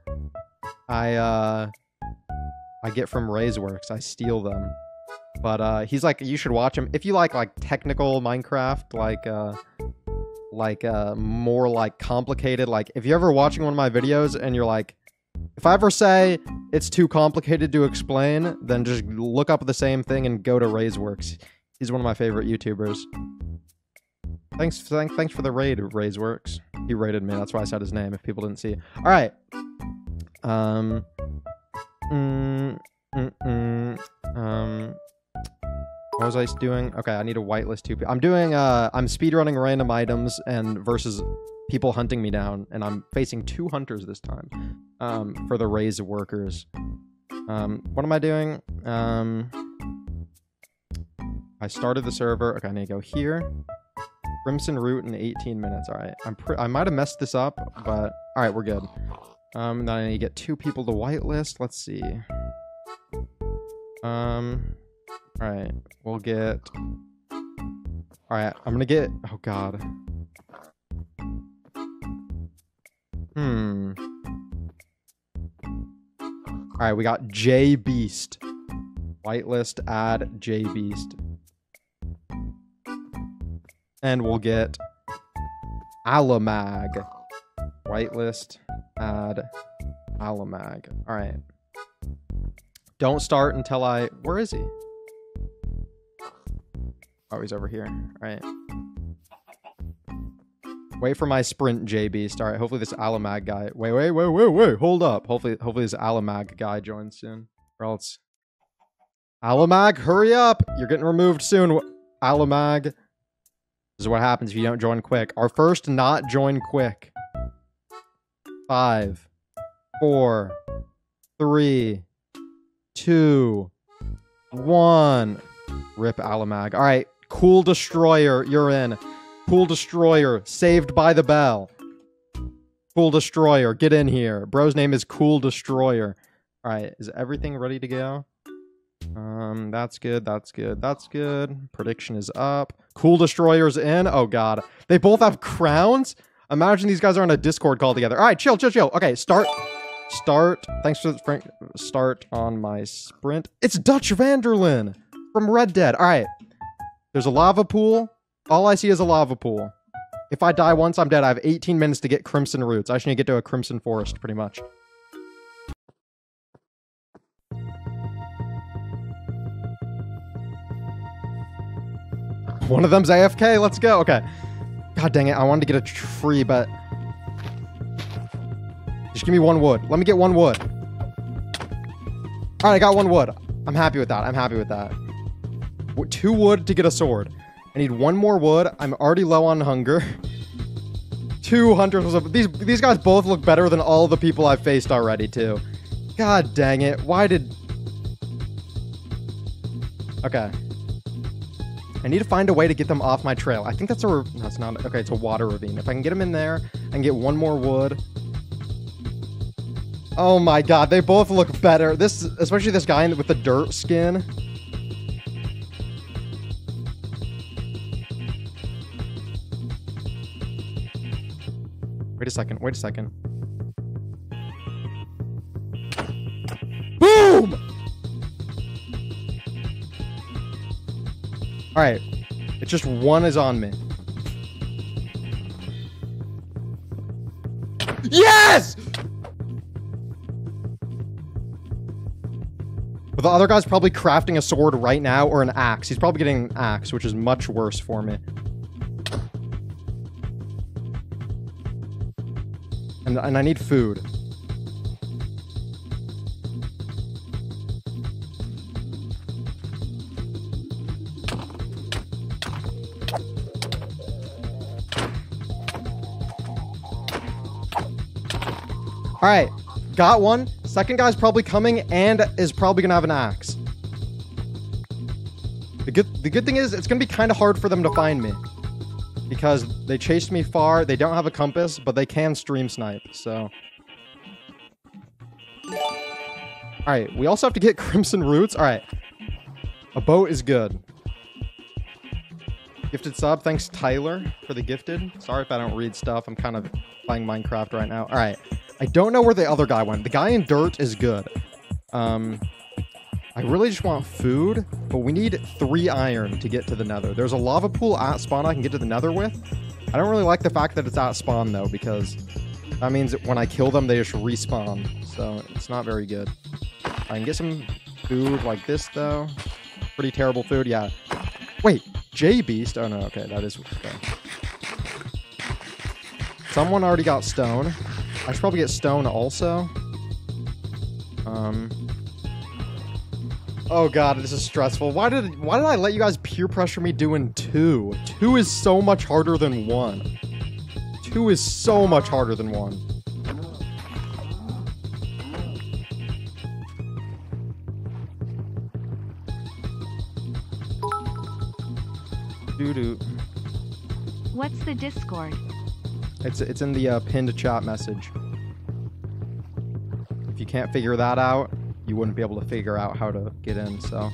I uh. I get from Razeworks, I steal them. But uh, he's like, you should watch him. If you like like technical Minecraft, like uh, like uh, more like complicated, like if you're ever watching one of my videos and you're like, if I ever say it's too complicated to explain, then just look up the same thing and go to Razeworks. He's one of my favorite YouTubers. Thanks, thanks, thanks for the raid, Razeworks. He raided me, that's why I said his name, if people didn't see it. All right. Um... Mm, mm, mm, um, what was I doing? Okay, I need to whitelist two people. I'm doing, uh, I'm speedrunning random items and versus people hunting me down, and I'm facing two hunters this time, um, for the Razeworkers. Um, what am I doing? Um, I started the server. Okay, I need to go here. Crimson Root in eighteen minutes. All right, I'm pr I might have messed this up, but all right, we're good. Um, then I need to get two people to whitelist. Let's see. Um, all right, we'll get... All right, I'm gonna get... Oh, God. Hmm. All right, we got J Beast. Whitelist, add J Beast. And we'll get... Alamag. Whitelist... Add Alamag. All right. Don't start until I... Where is he? Oh, he's over here. All right. Wait for my sprint, J Beast. All right. Hopefully this Alamag guy... Wait, wait, wait, wait, wait. Hold up. Hopefully, hopefully this Alamag guy joins soon. Or else... Alamag, hurry up. You're getting removed soon. Alamag. This is what happens if you don't join quick. Our first not join quick. Five, four, three, two, one. Rip Alamag. All right, Cool Destroyer, you're in. Cool Destroyer, saved by the bell. Cool Destroyer, get in here. Bro's name is Cool Destroyer. All right, is everything ready to go? Um, that's good, that's good, that's good. Prediction is up. Cool Destroyer's in. Oh, God. They both have crowns? Imagine these guys are on a Discord call together. All right, chill, chill, chill. Okay, start, start. Thanks for the sprint. Start on my sprint. It's Dutch Vanderlyn from Red Dead. All right, there's a lava pool. All I see is a lava pool. If I die once, I'm dead. I have eighteen minutes to get Crimson Roots. I should need to get to a Crimson Forest, pretty much. One of them's A F K. Let's go. Okay. God dang it, I wanted to get a tree, but... Just give me one wood. Let me get one wood. All right, I got one wood. I'm happy with that. I'm happy with that. Two wood to get a sword. I need one more wood. I'm already low on hunger. Two hunters. These, these guys both look better than all the people I've faced already, too. God dang it. Why did... Okay. I need to find a way to get them off my trail. I think that's a... Re no, it's not... Okay, it's a water ravine. If I can get them in there, I can get one more wood. Oh my god, they both look better. This... Especially this guy with the dirt skin. Wait a second, wait a second. Boom! All right, it's just one is on me. Yes! The other guy's probably crafting a sword right now, or an axe. He's probably getting an axe, which is much worse for me. And, and I need food. All right, got one. Second guy's probably coming and is probably gonna have an axe. The good, the good thing is it's gonna be kind of hard for them to find me because they chased me far. They don't have a compass, but they can stream snipe, so. All right, we also have to get crimson roots. All right, a boat is good. Gifted sub, thanks Tyler for the gifted. Sorry if I don't read stuff. I'm kind of playing Minecraft right now. All right. I don't know where the other guy went. The guy in dirt is good. Um, I really just want food, but we need three iron to get to the nether. There's a lava pool at spawn I can get to the nether with. I don't really like the fact that it's at spawn, though, because that means that when I kill them, they just respawn. So it's not very good. I can get some food like this, though. Pretty terrible food, yeah. Wait, J-Beast? Oh, no, okay, that is... Okay. Someone already got stone. I should probably get stone also. Um. Oh god, this is stressful. Why did why did I let you guys peer pressure me doing two? Two is so much harder than one. Two is so much harder than one. Doo doo. What's the Discord? It's, it's in the uh, pinned chat message. If you can't figure that out, you wouldn't be able to figure out how to get in, so.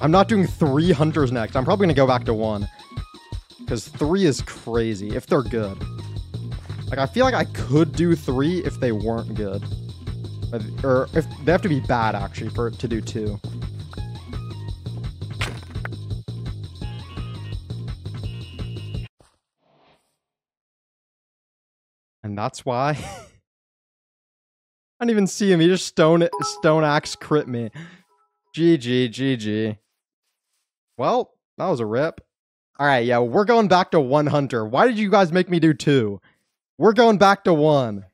I'm not doing three hunters next. I'm probably going to go back to one. Because three is crazy, if they're good. Like, I feel like I could do three if they weren't good. Or if they have to be bad, actually, for it to do two. And that's why I didn't even see him. He just stone stone axe crit me. G G, G G. Well, that was a rip. All right, yeah, we're going back to one hunter. Why did you guys make me do two? We're going back to one.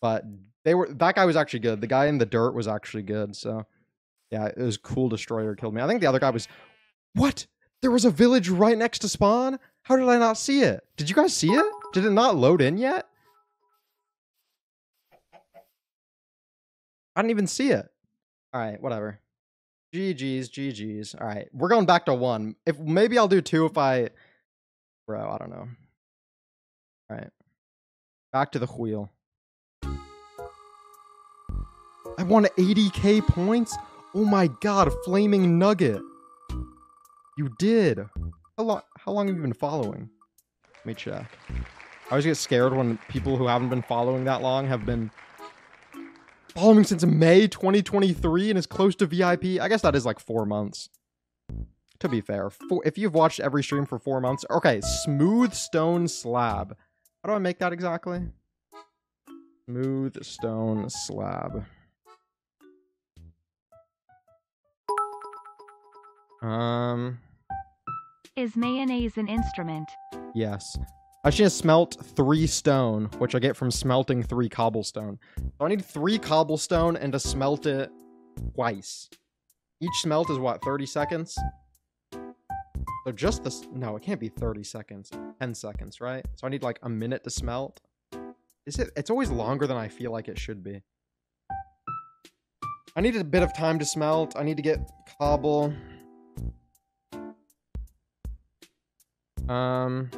But they were that guy was actually good. The guy in the dirt was actually good. So yeah, it was cool. Destroyer killed me. I think the other guy was. What? There was a village right next to spawn? How did I not see it? Did you guys see it? Did it not load in yet? I didn't even see it. All right, whatever. G G's, G G's. All right, we're going back to one. If maybe I'll do two if I... Bro, I don't know. All right. Back to the wheel. I won eighty K points? Oh my god, a flaming nugget. You did. How long, how long have you been following? Let me check. I always get scared when people who haven't been following that long have been... following since May twenty twenty-three and is close to V I P. I guess that is like four months. To be fair, four, if you've watched every stream for four months. Okay, smooth stone slab. How do I make that exactly? Smooth stone slab. Um. Is mayonnaise an instrument? Yes. I should have smelt three stone, which I get from smelting three cobblestone. So I need three cobblestone and to smelt it twice. Each smelt is what, thirty seconds? So just this, no, it can't be thirty seconds, ten seconds, right? So I need like a minute to smelt. Is it, it's always longer than I feel like it should be. I need a bit of time to smelt. I need to get cobble. Um...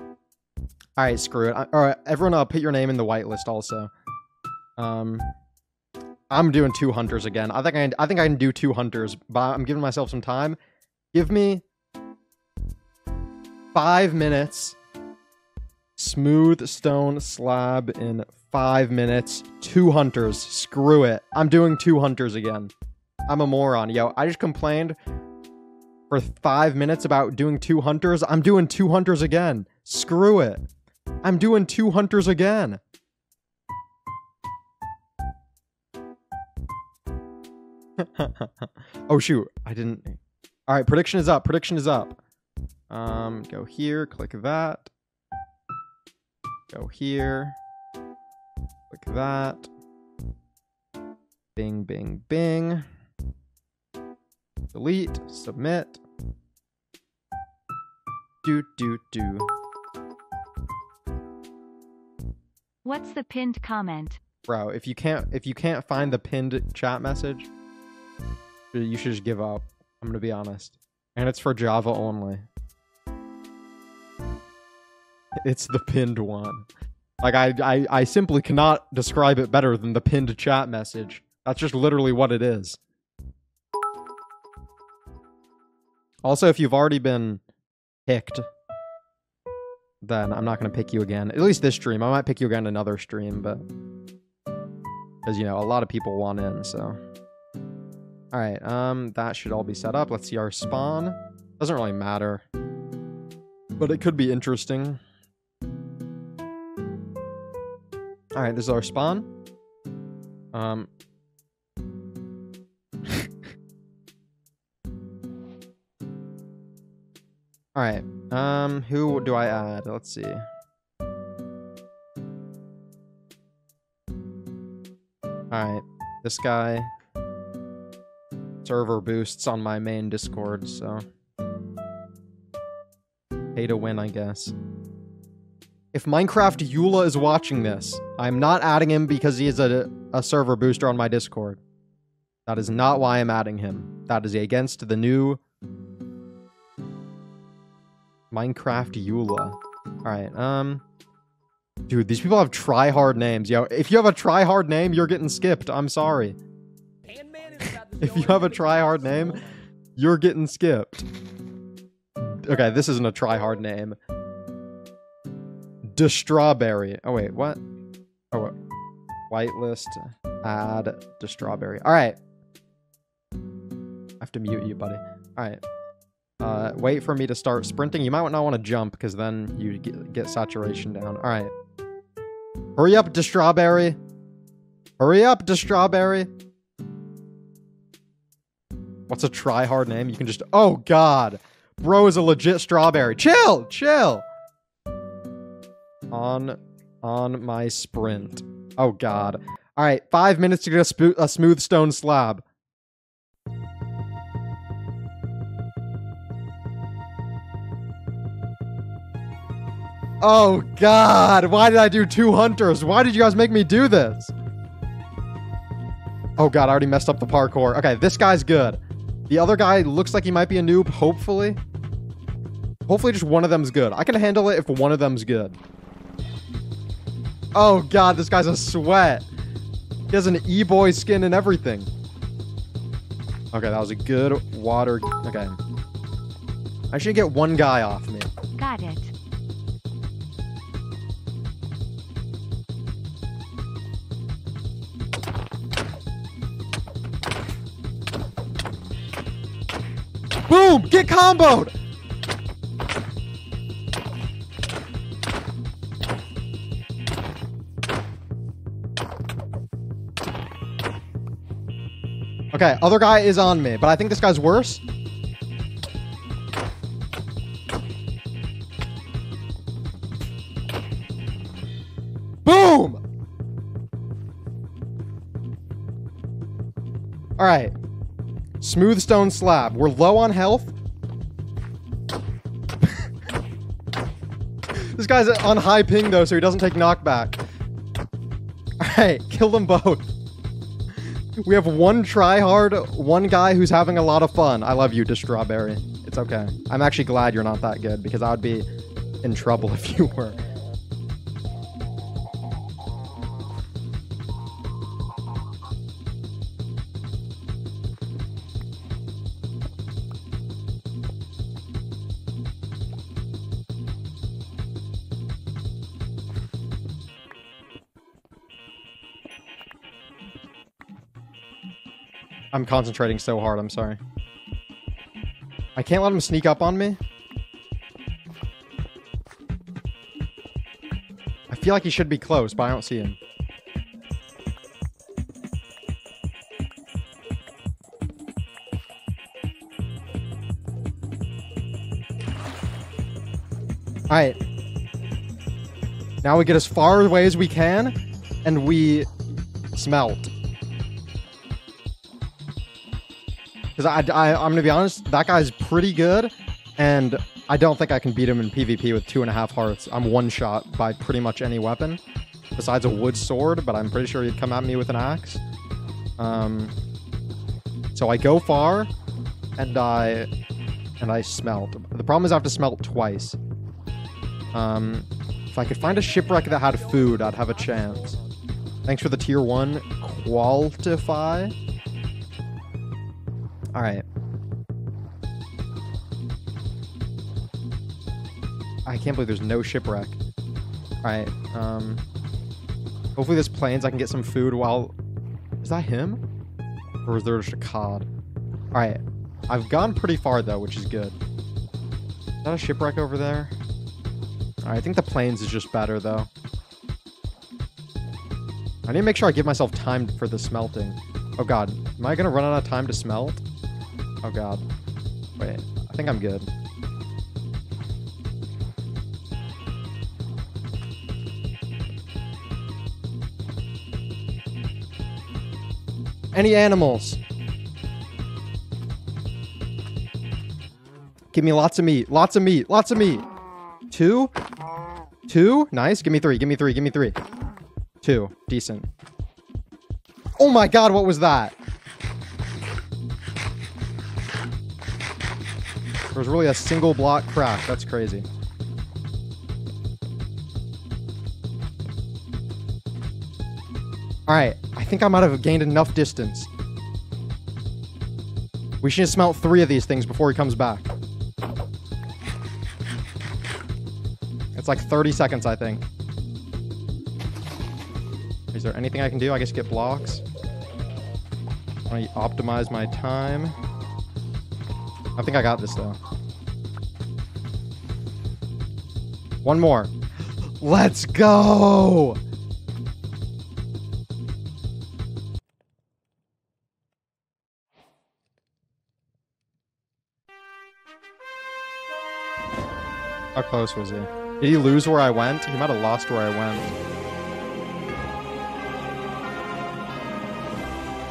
All right, screw it. All right, everyone, I'll put your name in the whitelist also. Um, I'm doing two hunters again. I think I, I think I can do two hunters, but I'm giving myself some time. Give me five minutes. Smooth stone slab in five minutes. Two hunters. Screw it. I'm doing two hunters again. I'm a moron. Yo, I just complained for five minutes about doing two hunters. I'm doing two hunters again. Screw it. I'm doing two hunters again. Oh, shoot. I didn't. All right. Prediction is up. Prediction is up. Um, go here. Click that. Go here. Click that. Bing, bing, bing. Delete. Submit. Do, do, do. What's the pinned comment? Bro, if you can't if you can't find the pinned chat message, you should just give up. I'm gonna be honest. And it's for Java only. It's the pinned one. Like I I, I simply cannot describe it better than the pinned chat message. That's just literally what it is. Also, if you've already been picked, then I'm not going to pick you again. At least this stream. I might pick you again another stream, but... because, you know, a lot of people want in, so... Alright, um, that should all be set up. Let's see our spawn. Doesn't really matter. But it could be interesting. Alright, this is our spawn. Um... Alright, um, who do I add? Let's see. Alright, this guy. Server boosts on my main Discord, so. Pay to win, I guess. If Minecraft Eula is watching this, I'm not adding him because he is a, a server booster on my Discord. That is not why I'm adding him. That is against the new... Minecraft Eula. Alright, um... dude, these people have try-hard names, yo. If you have a try-hard name, you're getting skipped. I'm sorry. If you have a try-hard name, you're getting skipped. Okay, this isn't a try-hard name. De Strawberry. Oh, wait, what? Oh, wait. Whitelist. Add De Strawberry. Alright. I have to mute you, buddy. Alright. Uh, wait for me to start sprinting. You might not want to jump, because then you get, get saturation down. All right. Hurry up, De Strawberry. Hurry up, De Strawberry. What's a try-hard name? You can just... oh, God. Bro is a legit strawberry. Chill, chill. On, on my sprint. Oh, God. All right, five minutes to get a, sp a smooth stone slab. Oh, God. Why did I do two hunters? Why did you guys make me do this? Oh, God. I already messed up the parkour. Okay, this guy's good. The other guy looks like he might be a noob, hopefully. Hopefully just one of them's good. I can handle it if one of them's good. Oh, God. This guy's a sweat. He has an e-boy skin and everything. Okay, that was a good water... okay. I should get one guy off me. Got it. Boom! Get comboed! Okay, other guy is on me, but I think this guy's worse. Boom! All right. Smooth stone slab. We're low on health. This guy's on high ping, though, so he doesn't take knockback. Alright, kill them both. We have one tryhard, one guy who's having a lot of fun. I love you, De Strawberry. It's okay. I'm actually glad you're not that good, because I would be in trouble if you were. I'm concentrating so hard, I'm sorry. I can't let him sneak up on me. feel like he should be close, but I don't see him. All right. Now we get as far away as we can, and we smelt. Because I, I, I'm going to be honest, that guy's pretty good, and I don't think I can beat him in PvP with two and a half hearts. I'm one-shot by pretty much any weapon, besides a wood sword, but I'm pretty sure he'd come at me with an axe. Um, so I go far, and I, and I smelt. The problem is I have to smelt twice. Um, if I could find a shipwreck that had food, I'd have a chance. Thanks for the tier one qualify. All right. I can't believe there's no shipwreck. All right. Um, hopefully this plains, I can get some food while... Is that him? Or is there just a cod? All right. I've gone pretty far though, which is good. Is that a shipwreck over there? I think the plains is just better, though. I need to make sure I give myself time for the smelting. Oh, God. Am I going to run out of time to smelt? Oh, God. Wait. I think I'm good. Any animals? Give me lots of meat. Lots of meat. Lots of meat. Two? Two? Nice. Give me three. Give me three. Give me three. Two. Decent. Oh my god, what was that? There was really a single block crack. That's crazy. Alright. I think I might have gained enough distance. We should smelt three of these things before he comes back. It's like thirty seconds, I think. Is there anything I can do? I guess get blocks. I optimize my time. I think I got this, though. One more. Let's go! How close was he? Did he lose where I went? He might have lost where I went.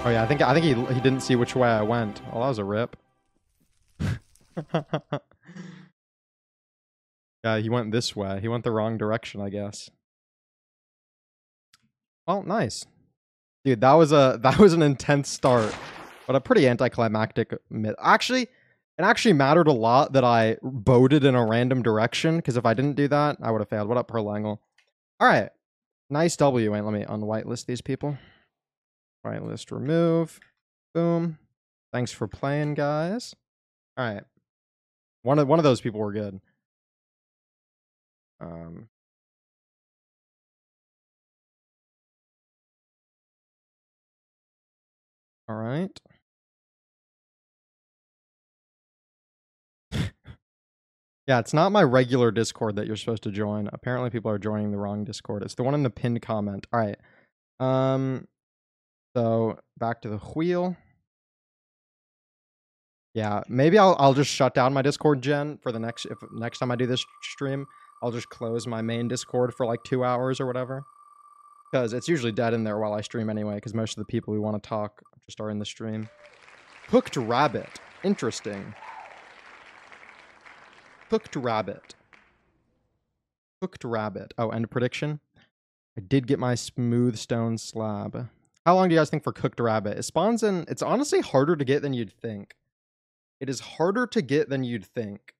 Oh yeah, I think I think he he didn't see which way I went. Oh, that was a rip. Yeah, he went this way. He went the wrong direction, I guess. Oh, nice, dude. That was a that was an intense start, but a pretty anticlimactic myth. Actually. It actually mattered a lot that I boated in a random direction, because if I didn't do that, I would have failed. What up, Pearl Angle? All right. Nice W. Wait, let me unwhitelist these people. Whitelist remove. Boom. Thanks for playing, guys. All right. One of, one of those people were good. Um... All right. Yeah, it's not my regular Discord that you're supposed to join. Apparently people are joining the wrong Discord. It's the one in the pinned comment. All right. Um, so back to the wheel. Yeah, maybe I'll I'll just shut down my Discord gen for the next if next time I do this stream, I'll just close my main Discord for like two hours or whatever. Because it's usually dead in there while I stream anyway, because most of the people who want to talk just are in the stream. Hooked rabbit. Interesting. Hooked rabbit. Hooked rabbit. Oh, and a prediction. I did get my smooth stone slab. How long do you guys think for cooked rabbit? It spawns in... It's honestly harder to get than you'd think. It is harder to get than you'd think.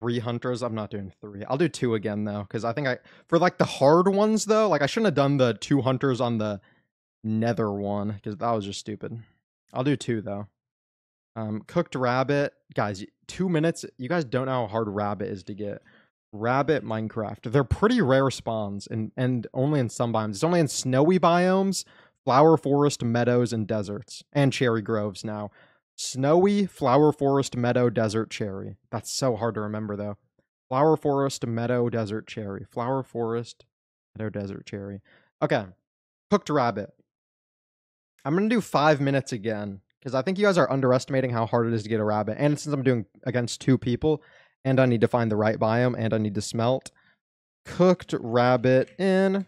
Three hunters? I'm not doing three. I'll do two again, though, because I think I... For, like, the hard ones, though, like, I shouldn't have done the two hunters on the nether one, because that was just stupid. I'll do two, though. Um, cooked rabbit. Guys, two minutes. You guys don't know how hard rabbit is to get. Rabbit Minecraft. They're pretty rare spawns, and, and only in some biomes. It's only in snowy biomes, flower forest, meadows, and deserts. And cherry groves now. Snowy Flower Forest Meadow Desert Cherry. That's so hard to remember, though. Flower Forest Meadow Desert Cherry. Flower Forest Meadow Desert Cherry. Okay. Cooked Rabbit. I'm going to do five minutes again, because I think you guys are underestimating how hard it is to get a rabbit. And since I'm doing against two people, and I need to find the right biome, and I need to smelt. Cooked rabbit in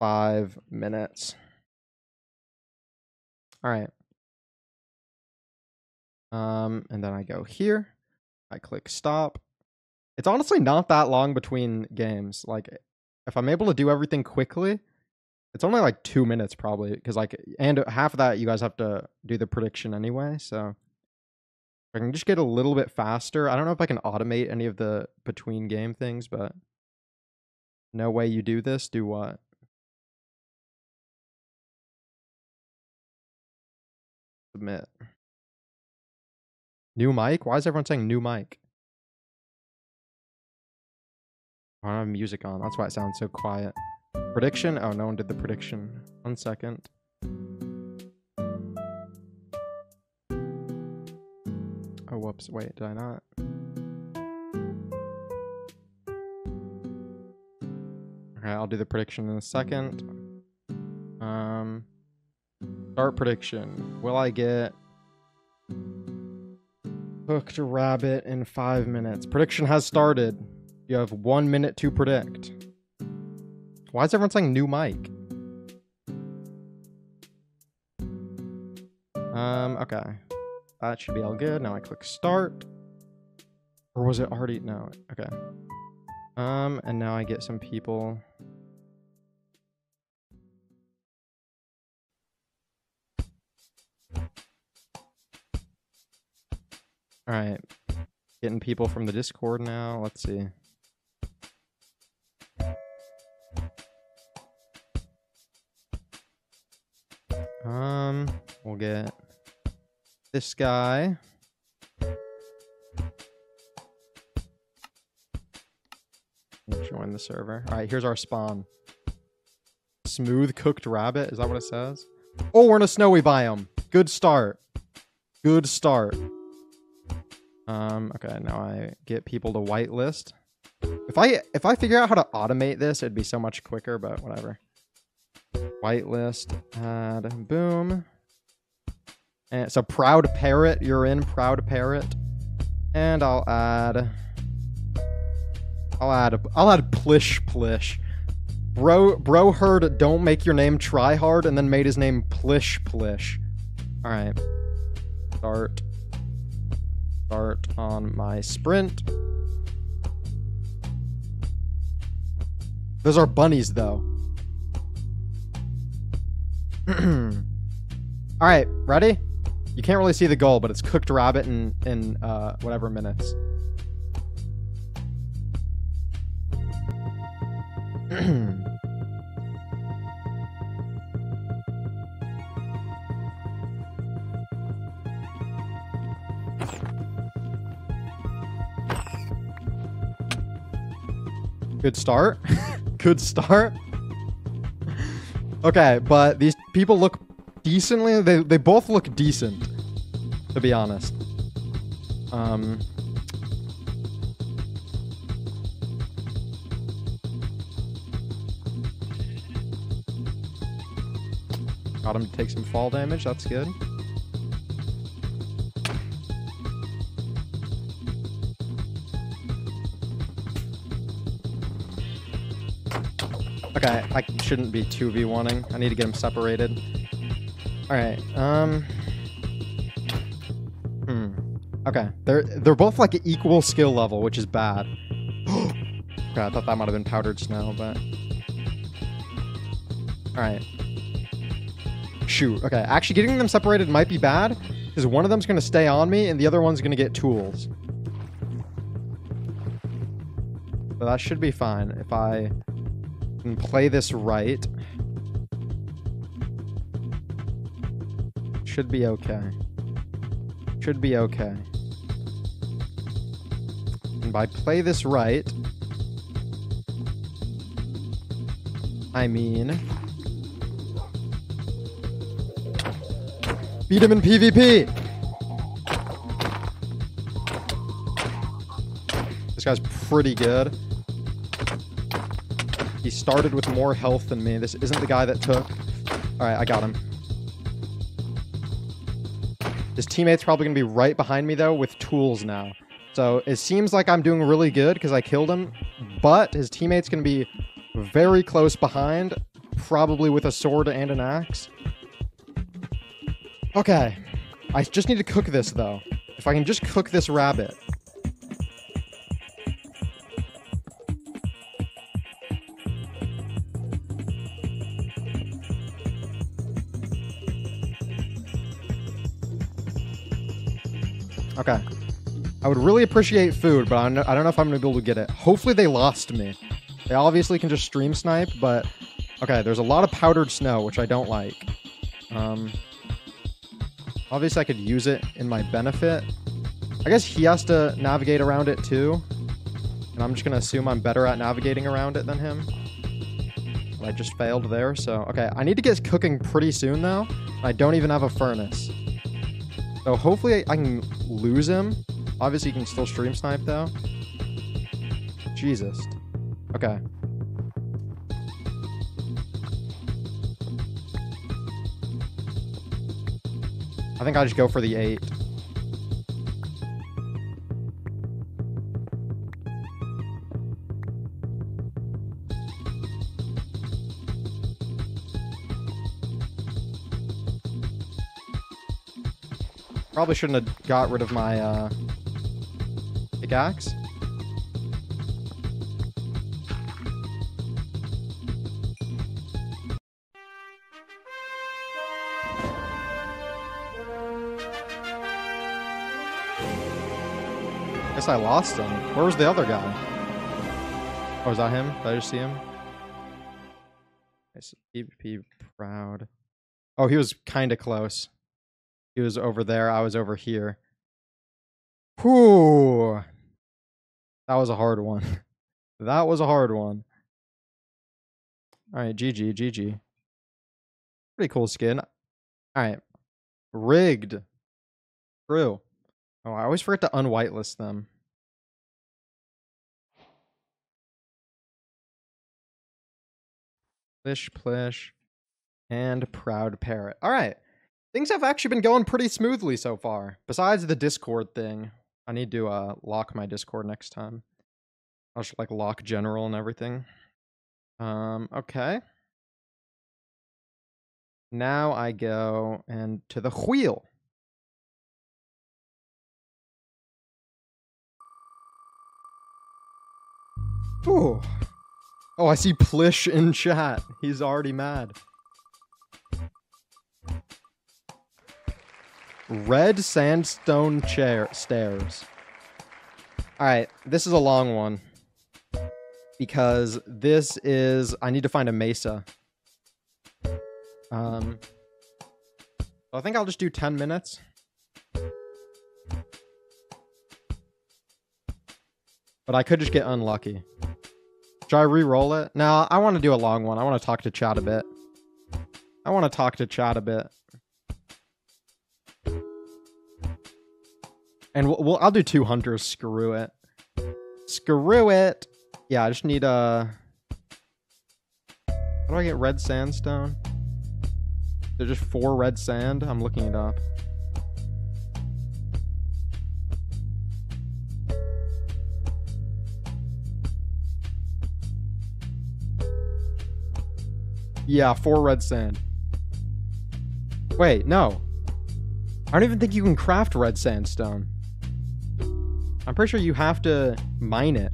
five minutes. All right. Um, and then I go here. I click stop. It's honestly not that long between games. Like, if I'm able to do everything quickly, it's only like two minutes probably, because like, and half of that you guys have to do the prediction anyway. So I can just get a little bit faster. I don't know if I can automate any of the between game things, but no way you do this. Do what? Submit. New mic? Why is everyone saying new mic? I don't have music on. That's why it sounds so quiet. Prediction? Oh, no one did the prediction. One second. Oh, whoops. Wait, did I not? Okay, I'll do the prediction in a second. Um, start prediction. Will I get cooked rabbit in five minutes? Prediction has started. You have one minute to predict. Why is everyone saying new mic? Um, okay. That should be all good. Now I click start. Or was it already? No. Okay. Um, and now I get some people. All right. Getting people from the Discord now. Let's see. Um, we'll get this guy. Join the server. All right, here's our spawn. Smooth cooked rabbit. Is that what it says? Oh, we're in a snowy biome. Good start. Good start. Um, okay, now I get people to whitelist. If I if I figure out how to automate this, it'd be so much quicker, but whatever. Whitelist, add, boom. And so Proud Parrot, you're in, Proud Parrot. And I'll add I'll add I'll add Plish Plish. Bro Bro heard don't make your name try hard and then made his name Plish Plish. Alright. Start. Start on my sprint. Those are bunnies, though. Alright, ready? You can't really see the goal, but it's cooked rabbit in, in uh, whatever minutes. Good start. Good start. Okay, but these people look decently. They, they both look decent, to be honest. Um, got him to take some fall damage. That's good. Okay, I shouldn't be two v one-ing. I need to get them separated. Alright, um... Hmm. Okay, they're, they're both like an equal skill level, which is bad. Okay, I thought that might have been powdered snow, but... Alright. Shoot, okay. Actually, getting them separated might be bad, because one of them's going to stay on me, and the other one's going to get tools. But that should be fine if I... and play this right. Should be okay. Should be okay. And by play this right, I mean... Beat him in PvP! This guy's pretty good. He started with more health than me. This isn't the guy that took... Alright, I got him. His teammate's probably going to be right behind me, though, with tools now. So it seems like I'm doing really good because I killed him, but his teammate's going to be very close behind, probably with a sword and an axe. Okay. I just need to cook this, though. If I can just cook this rabbit. Okay. I would really appreciate food, but I don't know if I'm going to be able to get it. Hopefully they lost me. They obviously can just stream snipe, but... Okay, there's a lot of powdered snow, which I don't like. Um, obviously I could use it in my benefit. I guess he has to navigate around it too. And I'm just going to assume I'm better at navigating around it than him. But I just failed there, so... Okay, I need to get cooking pretty soon, though. I don't even have a furnace. So hopefully I can lose him. Obviously you can still stream snipe though. Jesus. Okay. I think I just go for the eight. Probably shouldn't have got rid of my uh, pickaxe. Guess I lost him. Where was the other guy? Oh, was that him? Did I just see him? PvP proud. Oh, he was kind of close. He was over there. I was over here. Whew. That was a hard one. That was a hard one. All right. G G. G G. Pretty cool skin. All right. Rigged. True. Oh, I always forget to unwhitelist them. Plish, plish. And proud parrot. All right. Things have actually been going pretty smoothly so far. Besides the Discord thing. I need to uh, lock my Discord next time. I'll just like lock general and everything. Um, okay. Now I go and to the wheel. Ooh. Oh, I see Plish in chat. He's already mad. Red sandstone chair stairs. All right, this is a long one because this is I need to find a mesa. Um, I think I'll just do ten minutes. But I could just get unlucky. Should I re-roll it? No, I want to do a long one. I want to talk to chat a bit. I want to talk to chat a bit. And we'll, we'll, I'll do two hunters. Screw it. Screw it. Yeah, I just need a... How do I get red sandstone? There's just four red sand. I'm looking it up. Yeah, four red sand. Wait, no. I don't even think you can craft red sandstone. I'm pretty sure you have to mine it.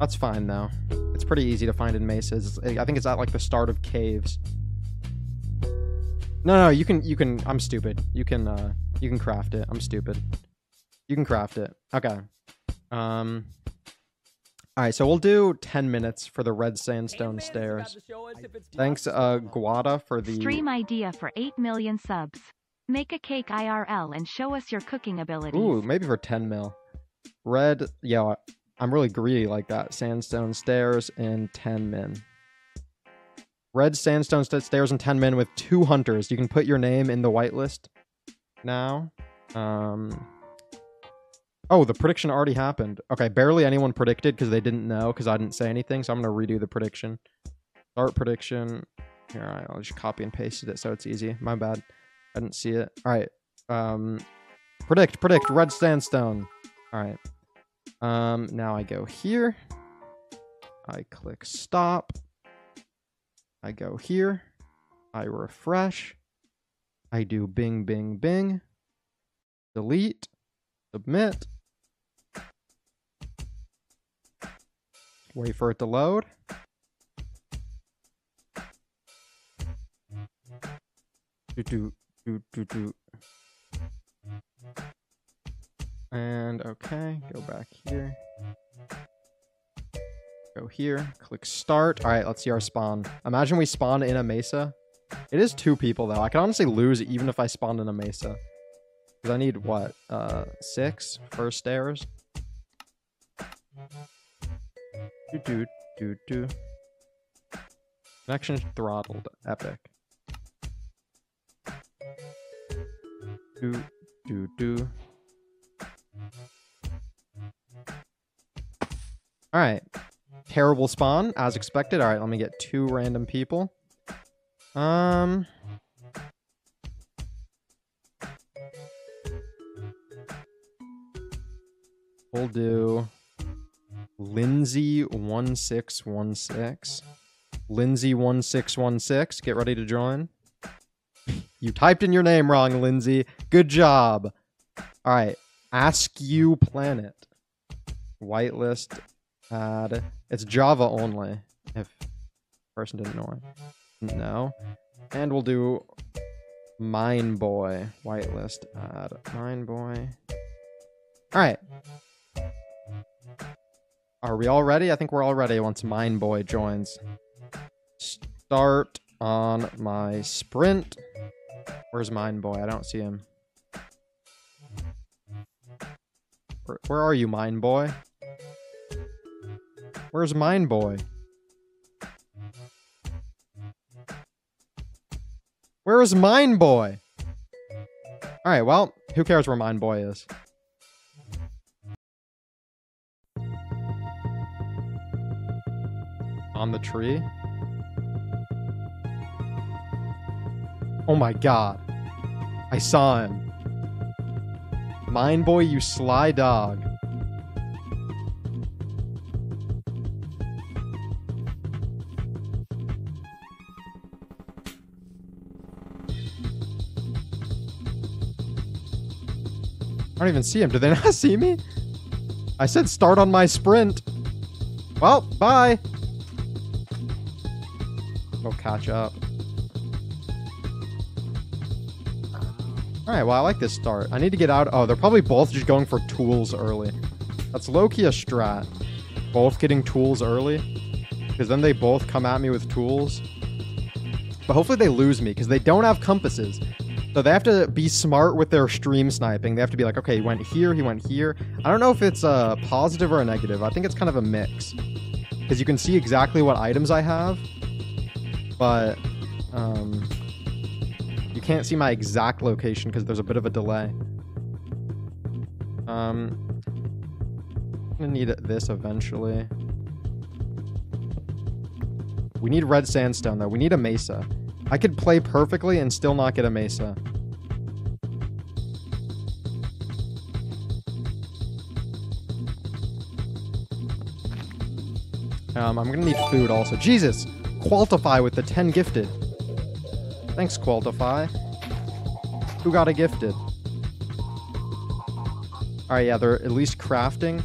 That's fine, though. It's pretty easy to find in mesas. I think it's at, like, the start of caves. No, no, you can... you can. I'm stupid. You can, uh... You can craft it. I'm stupid. You can craft it. Okay. Um... Alright, so we'll do ten minutes for the red sandstone stairs. Thanks, uh, Guada, for the... Stream idea for eight million subs. Make a cake I R L and show us your cooking abilities. Ooh, maybe for ten mil. Red, yeah, I'm really greedy like that. Sandstone stairs and ten min. Red sandstone stairs and ten men with two hunters. You can put your name in the whitelist now. Um, oh, the prediction already happened. Okay, barely anyone predicted because they didn't know because I didn't say anything. So I'm going to redo the prediction. Start prediction. All right, I'll just copy and paste it so it's easy. My bad. I didn't see it. All right. Um, predict, predict, red sandstone. All right. Um, now I go here. I click stop. I go here. I refresh. I do bing, bing, bing. Delete. Submit. Wait for it to load. Do, do, do, do, do. And okay, go back here. Go here, click start. All right, let's see our spawn. Imagine we spawn in a mesa. It is two people though. I could honestly lose even if I spawned in a mesa. Because I need, what, uh, six first stairs? Do, do, do, do. Connection throttled. Epic. Do, do, do. All right. Terrible spawn, as expected. All right, let me get two random people. Um... We'll do Lindsay one six one six. Lindsay one six one six, get ready to join. You typed in your name wrong, Lindsay. Good job. All right. Askew Planet. Whitelist add. It's Java only, if the person didn't know it. No. And we'll do Mine Boy. Whitelist add Mine Boy. All right. Are we all ready? I think we're all ready once Mine Boy joins. Start on my sprint. Where's Mine Boy? I don't see him. Where, where are you, Mine Boy? Where's Mine Boy? Where is Mine Boy? All right, well, who cares where Mine Boy is? On the tree. Oh my god. I saw him. Mine Boy, you sly dog. I don't even see him. Do they not see me? I said start on my sprint. Well, bye. We'll catch up. Alright, well, I like this start. I need to get out. Oh, they're probably both just going for tools early. That's low-key a strat. Both getting tools early. Because then they both come at me with tools. But hopefully they lose me, because they don't have compasses. So they have to be smart with their stream sniping. They have to be like, okay, he went here, he went here. I don't know if it's a positive or a negative. I think it's kind of a mix. Because you can see exactly what items I have. But um, you can't see my exact location because there's a bit of a delay. Um, I'm gonna need this eventually. We need red sandstone though. We need a mesa. I could play perfectly and still not get a mesa. Um, I'm gonna need food also. Jesus. Qualify with the ten gifted. Thanks, Qualify. Who got a gifted? Alright, yeah, they're at least crafting.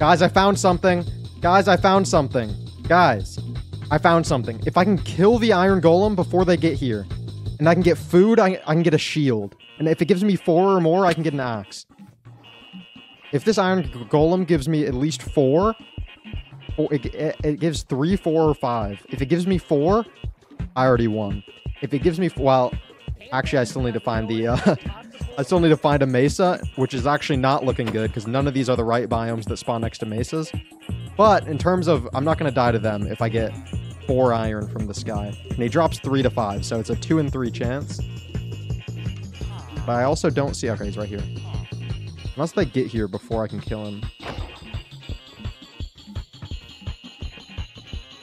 Guys, I found something. Guys, I found something. Guys, I found something. If I can kill the Iron Golem before they get here, and I can get food, I, I can get a shield. And if it gives me four or more, I can get an axe. If this Iron Golem gives me at least four... Oh, it, it, it gives three, four, or five. If it gives me four, I already won. If it gives me, well, actually, I still need to find the, uh, I still need to find a mesa, which is actually not looking good because none of these are the right biomes that spawn next to mesas. But in terms of, I'm not going to die to them if I get four iron from the sky. And he drops three to five, so it's a two and three chance. But I also don't see... Okay, he's right here. Unless they get here before I can kill him.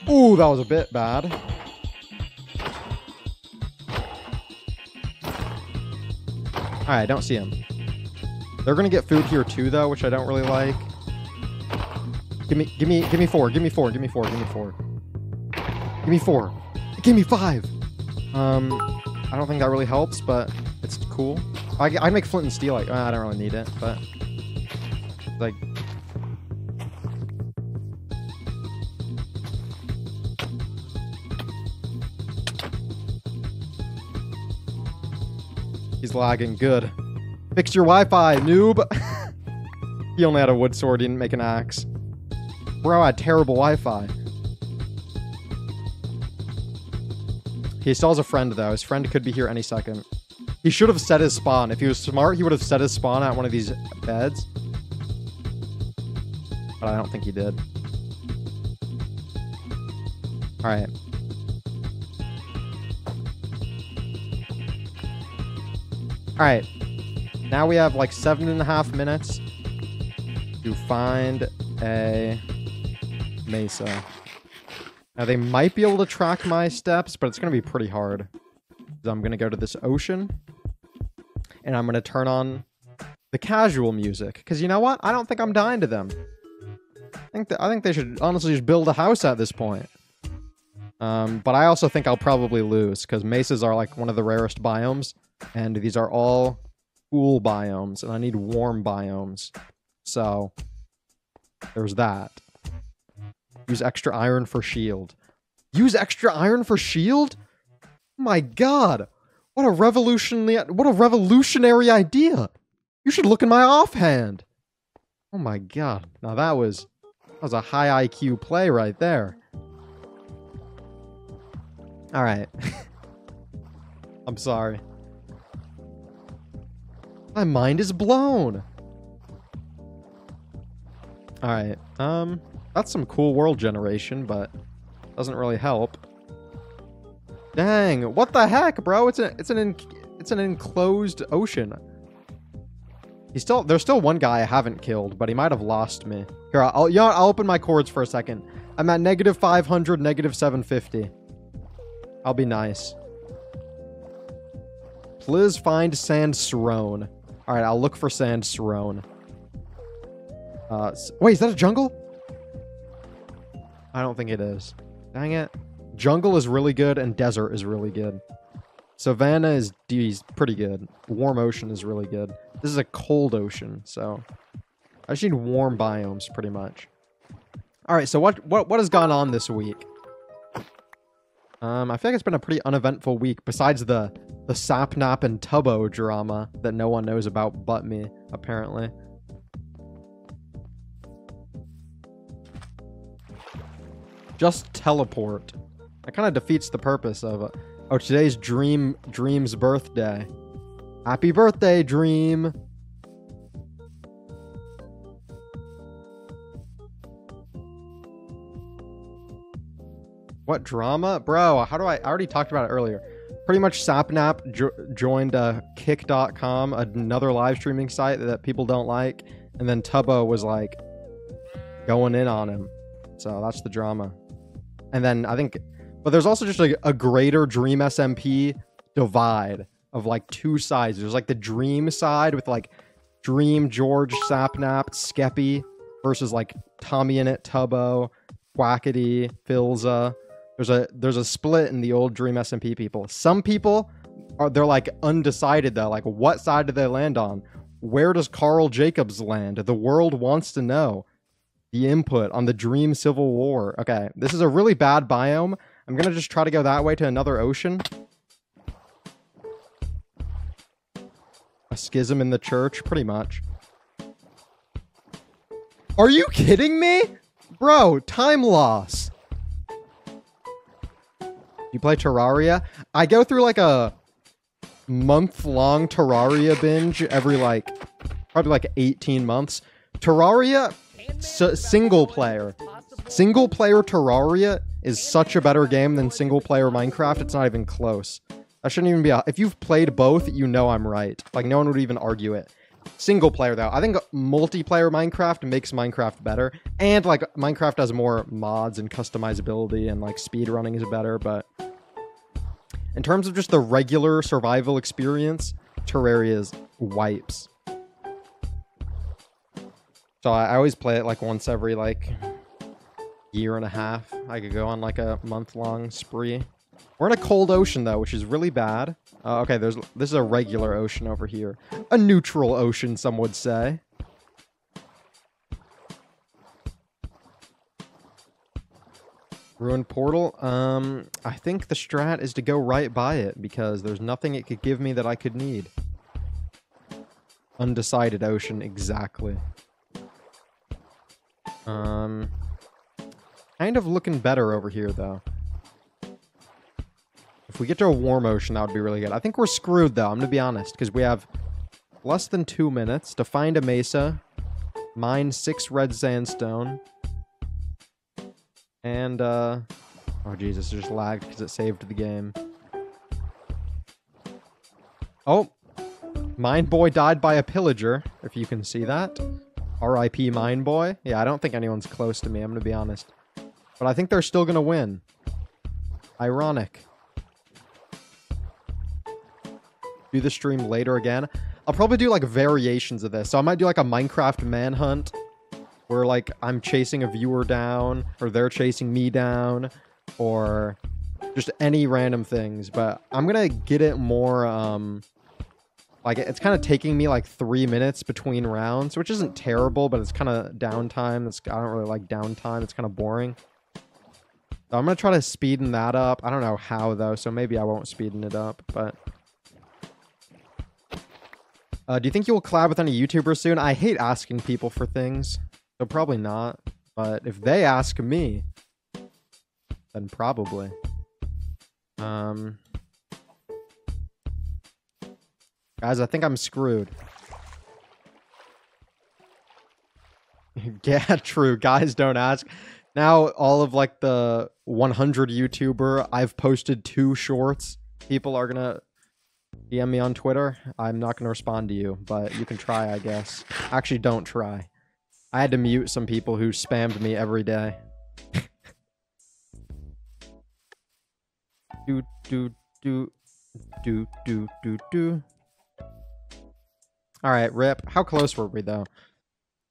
Ooh, that was a bit bad. Alright, I don't see him. They're gonna get food here too, though, which I don't really like. Give me, give me, give me four, give me four, give me four, give me four. Give me four. Give me five! Um, I don't think that really helps, but it's cool. I, I make flint and steel, like, uh, I don't really need it, but... Like... He's lagging. Good. Fix your Wi-Fi, noob! He only had a wood sword, he didn't make an axe. Bro, I had terrible Wi-Fi. He still has a friend, though. His friend could be here any second. He should have set his spawn. If he was smart, he would have set his spawn at one of these beds. But I don't think he did. Alright. Alright. Now we have like seven and a half minutes to find a mesa. Now they might be able to track my steps, but it's going to be pretty hard. So I'm going to go to this ocean and I'm going to turn on the casual music. Because you know what? I don't think I'm dying to them. I think, th I think they should honestly just build a house at this point. Um, but I also think I'll probably lose because mesas are like one of the rarest biomes. And these are all... cool biomes, and I need warm biomes. So, there's that. Use extra iron for shield. Use extra iron for shield? My god! What a revolutionary, what a revolutionary idea! You should look in my offhand! Oh my god. Now that was, that was a high I Q play right there. Alright. I'm sorry. My mind is blown. Alright, um, that's some cool world generation, but doesn't really help. Dang, what the heck, bro? It's an it's an it's an enclosed ocean. He's still there's still one guy I haven't killed, but he might have lost me. Here, I'll you know, I'll open my cords for a second. I'm at negative five hundred, negative seven fifty. I'll be nice. Please find sand sarone. All right, I'll look for sand sarone. Uh, wait, is that a jungle? I don't think it is. Dang it. Jungle is really good and desert is really good. Savannah is geez, pretty good. Warm ocean is really good. This is a cold ocean, so... I just need warm biomes, pretty much. All right, so what, what, what has gone on this week? Um, I feel like it's been a pretty uneventful week, besides the... the Sapnap and Tubbo drama that no one knows about but me, apparently. Just teleport. That kind of defeats the purpose of it. Oh, today's Dream Dream's birthday. Happy birthday, Dream! What drama? Bro, how do I... I already talked about it earlier. Pretty much Sapnap jo joined uh, Kick dot com, another live streaming site that people don't like. And then Tubbo was like going in on him. So that's the drama. And then I think, but there's also just like a greater Dream S M P divide of like two sides. There's like the Dream side with like Dream, George, Sapnap, Skeppy versus like TommyInnit, Tubbo, Quackity, Philza. There's a there's a split in the old Dream S M P people. Some people are they're like undecided though. Like what side do they land on? Where does Carl Jacobs land? The world wants to know the input on the Dream Civil War. Okay, this is a really bad biome. I'm gonna just try to go that way to another ocean. A schism in the church, pretty much. Are you kidding me? Bro, time loss. You play Terraria? I go through like a month-long Terraria binge every like, probably like eighteen months. Terraria, s single player. Single player Terraria is such a better game than single-player Minecraft. It's not even close. That shouldn't even be a... If you've played both, you know I'm right. Like, no one would even argue it. Single-player, though. I think multiplayer Minecraft makes Minecraft better. And, like, Minecraft has more mods and customizability and, like, speedrunning is better, but... in terms of just the regular survival experience, Terraria's wipes. So I always play it, like, once every, like... year and a half. I could go on like a month-long spree. We're in a cold ocean though, which is really bad. Uh, okay, there's this is a regular ocean over here. A neutral ocean, some would say. Ruined portal. Um, I think the strat is to go right by it because there's nothing it could give me that I could need. Undecided ocean, exactly. Um... Kind of looking better over here, though. If we get to a warm ocean, that would be really good. I think we're screwed, though, I'm going to be honest, because we have less than two minutes to find a mesa, mine six red sandstone, and, uh... oh, Jesus, it just lagged because it saved the game. Oh! Mine Boy died by a pillager, if you can see that. R I P Mine Boy. Yeah, I don't think anyone's close to me, I'm going to be honest. But I think they're still going to win. Ironic. Do the stream later again. I'll probably do like variations of this. So I might do like a Minecraft manhunt where like I'm chasing a viewer down or they're chasing me down or just any random things. But I'm going to get it more um, like it's kind of taking me like three minutes between rounds, which isn't terrible, but it's kind of downtime. It's, I don't really like downtime. It's kind of boring. I'm going to try to speeden that up. I don't know how, though, so maybe I won't speeden it up, but... Uh, do you think you'll collab with any YouTubers soon? I hate asking people for things, so probably not. But if they ask me, then probably. Um, guys, I think I'm screwed. Yeah, true. Guys don't ask. Now, all of, like, the one hundred YouTuber, I've posted two shorts. People are gonna D M me on Twitter. I'm not gonna respond to you, but you can try, I guess. Actually, don't try. I had to mute some people who spammed me every day. Do, do, do, do, do, do, do. All right, rip. How close were we, though?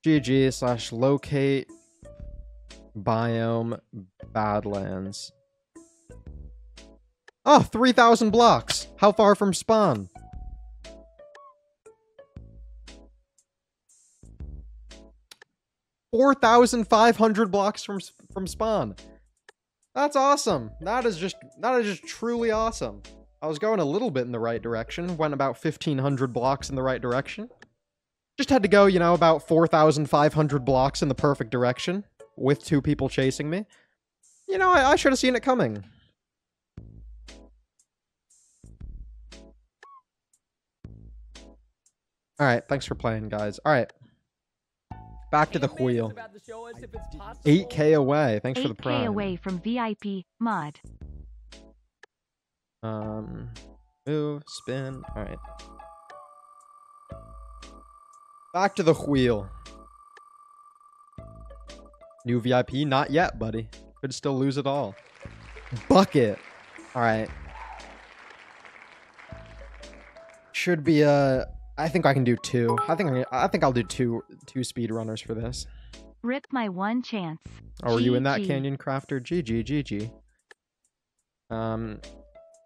G G slash locate... biome Badlands. Oh, three thousand blocks. How far from spawn? four thousand five hundred blocks from from spawn. That's awesome. That is just that is just truly awesome. I was going a little bit in the right direction. Went about fifteen hundred blocks in the right direction. Just had to go, you know, about four thousand five hundred blocks in the perfect direction. With two people chasing me. You know, I, I should have seen it coming. Alright, thanks for playing, guys. Alright. Back to the wheel. eight K away. Thanks for the prime. eight K away from V I P mod. Um, move, spin. Alright. Back to the wheel. New V I P? Not yet, buddy. Could still lose it all. Bucket. All right. Should be a... I think I can do two. I think I'm gonna, I think I'll do two two speedrunners for this. Rip my one chance. Oh, are you in that canyon crafter? G G, G G. Um,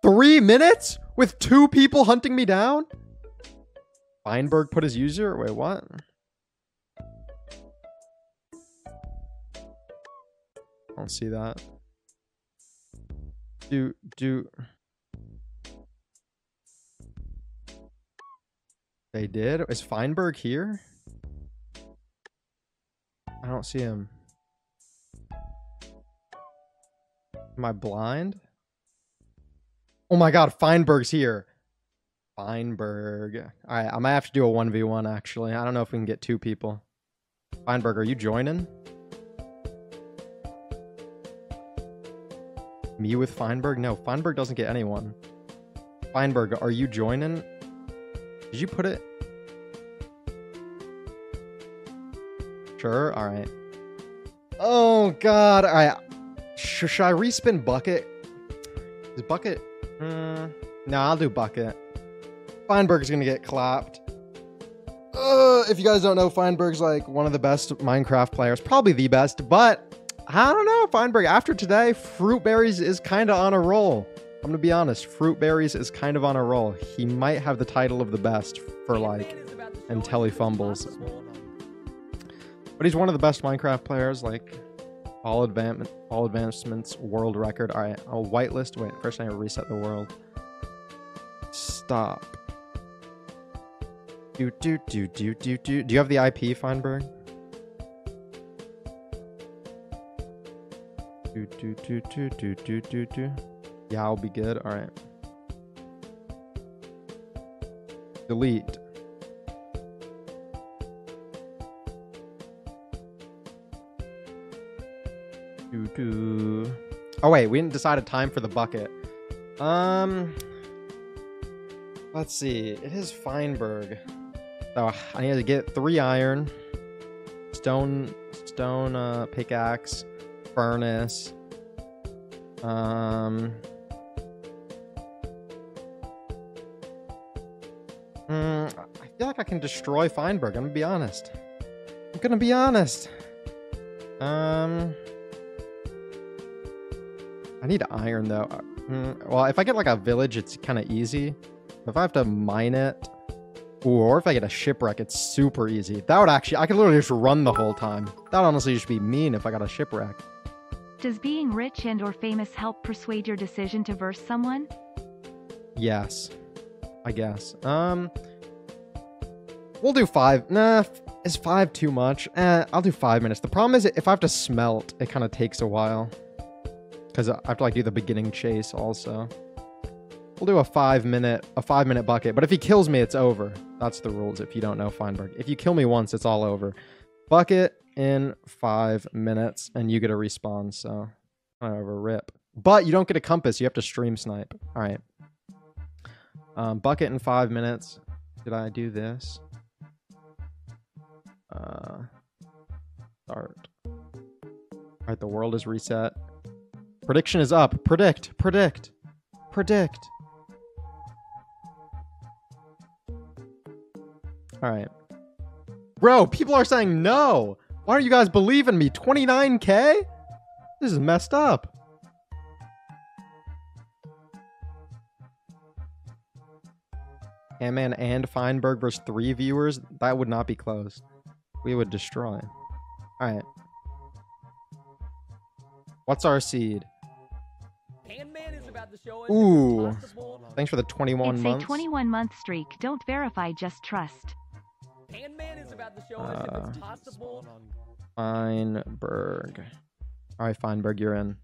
three minutes with two people hunting me down? Feinberg put his user? Wait, what? I don't see that. Do, do. They did? Is Feinberg here? I don't see him. Am I blind? Oh my god, Feinberg's here. Feinberg. Alright, I might have to do a one v one actually. I don't know if we can get two people. Feinberg, are you joining? Me with Feinberg? No, Feinberg doesn't get anyone. Feinberg, are you joining? Did you put it? Sure, alright. Oh god, alright. Should, should I respin Bucket? Is Bucket... Mm, nah, I'll do Bucket. Feinberg's gonna get clapped. Uh, if you guys don't know, Feinberg's like one of the best Minecraft players. Probably the best, but... I don't know, Feinberg. After today, Fruit Berries is kind of on a roll. I'm going to be honest. Fruit Berries is kind of on a roll. He might have the title of the best for, like, until he fumbles. But he's one of the best Minecraft players, like, all, advan all advancements, world record. All right, I'll whitelist. Wait, first I reset the world. Stop. Do, do, do, do, do, do. Do you have the I P, Feinberg? Do, do, do, do, do, do, do, do. Yeah, I'll be good. All right. Delete. Do, do. Oh, wait. We didn't decide a time for the bucket. Um. Let's see. It is Feinberg. So I need to get three iron, stone, stone uh, pickaxe. Furnace. Um. Mm, I feel like I can destroy Feinberg. I'm gonna be honest. I'm gonna be honest. Um. I need iron though. Mm, well, if I get like a village, it's kind of easy. If I have to mine it, ooh, or if I get a shipwreck, it's super easy. That would actually, I could literally just run the whole time. That would honestly just be mean if I got a shipwreck. Does being rich and or famous help persuade your decision to verse someone? Yes, I guess. Um, we'll do five. Nah, is five too much? Eh, I'll do five minutes. The problem is if I have to smelt, it kind of takes a while. Because I have to like do the beginning chase also. We'll do a five minute, a five minute bucket. But if he kills me, it's over. That's the rules if you don't know Feinberg. If you kill me once, it's all over. Bucket. In five minutes, and you get a respawn, so kind of a rip. But you don't get a compass, you have to stream snipe. All right. Um, bucket in five minutes. Did I do this? Uh, start. All right, the world is reset. Prediction is up. Predict, predict, predict. All right. Bro, people are saying no. Why don't you guys believe in me? twenty-nine K? This is messed up. Camman and Feinberg versus three viewers? That would not be close. We would destroy. Alright. What's our seed? Ooh. Thanks for the twenty-one it's months. It's a twenty-one month streak. Don't verify, just trust. Handman is about to show us uh, if it's possible. Feinberg. Alright, Feinberg, you're in.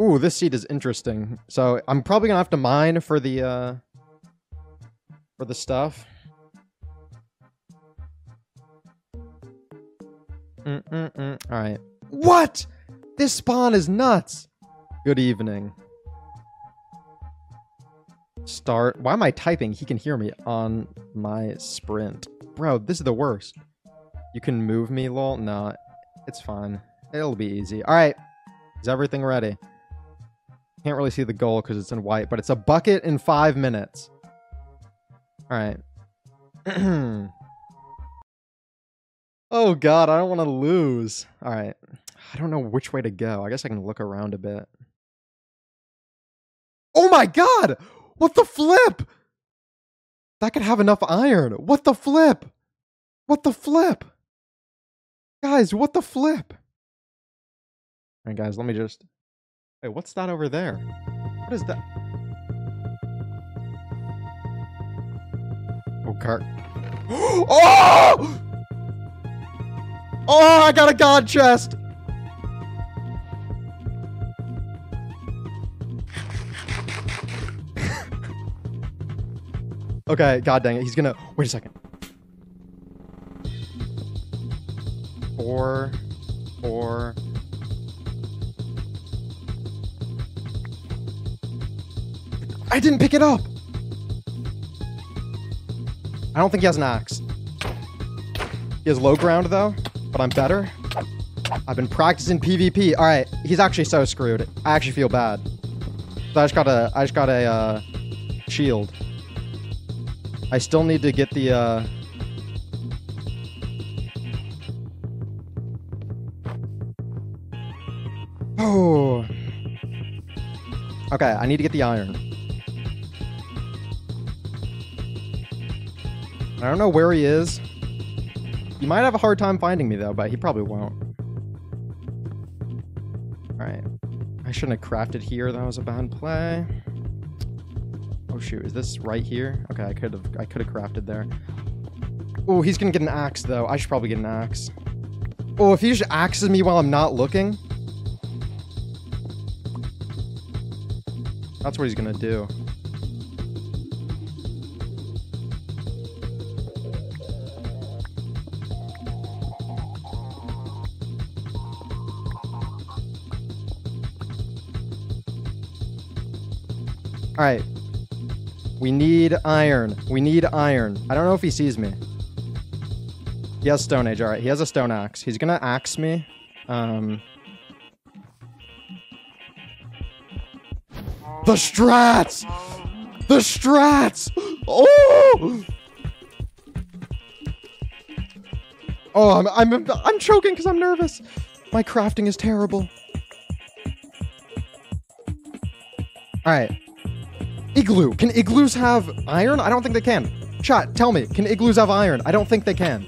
Ooh, this seed is interesting. So I'm probably gonna have to mine for the uh for the stuff. Mm-mm-mm. Alright. What? This spawn is nuts! Good evening. Start. Why am I typing? He can hear me on my sprint. Bro, this is the worst. You can move me, lol. No, it's fine. It'll be easy. All right. Is everything ready? Can't really see the goal because it's in white, but it's a bucket in five minutes. All right. Oh, God. I don't want to lose. All right. I don't know which way to go. I guess I can look around a bit. Oh, my God. What the flip? That could have enough iron. What the flip? What the flip? Guys, what the flip? All right, guys, let me just... Wait, what's that over there? What is that? Oh, cart. Oh! Oh, I got a god chest! Okay, god dang it. He's gonna... Wait a second. Four. Four. I didn't pick it up. I don't think he has an axe. He has low ground though, but I'm better. I've been practicing PvP. All right, he's actually so screwed. I actually feel bad. So I just got a, I just got a uh, shield. I still need to get the. Uh... Oh. Okay, I need to get the iron. I don't know where he is. You might have a hard time finding me though, but he probably won't. Alright. I shouldn't have crafted here. That was a bad play. Oh shoot, is this right here? Okay, I could have I could have crafted there. Oh, he's gonna get an axe though. I should probably get an axe. Oh, if he just axes me while I'm not looking. That's what he's gonna do. All right, we need iron. We need iron. I don't know if he sees me. He has Stone Age. All right, he has a stone axe. He's gonna axe me. Um, the strats, the strats. Oh, oh, I'm I'm I'm choking because I'm nervous. My crafting is terrible. All right. Igloo. Can igloos have iron? I don't think they can. Chat, tell me. Can igloos have iron? I don't think they can.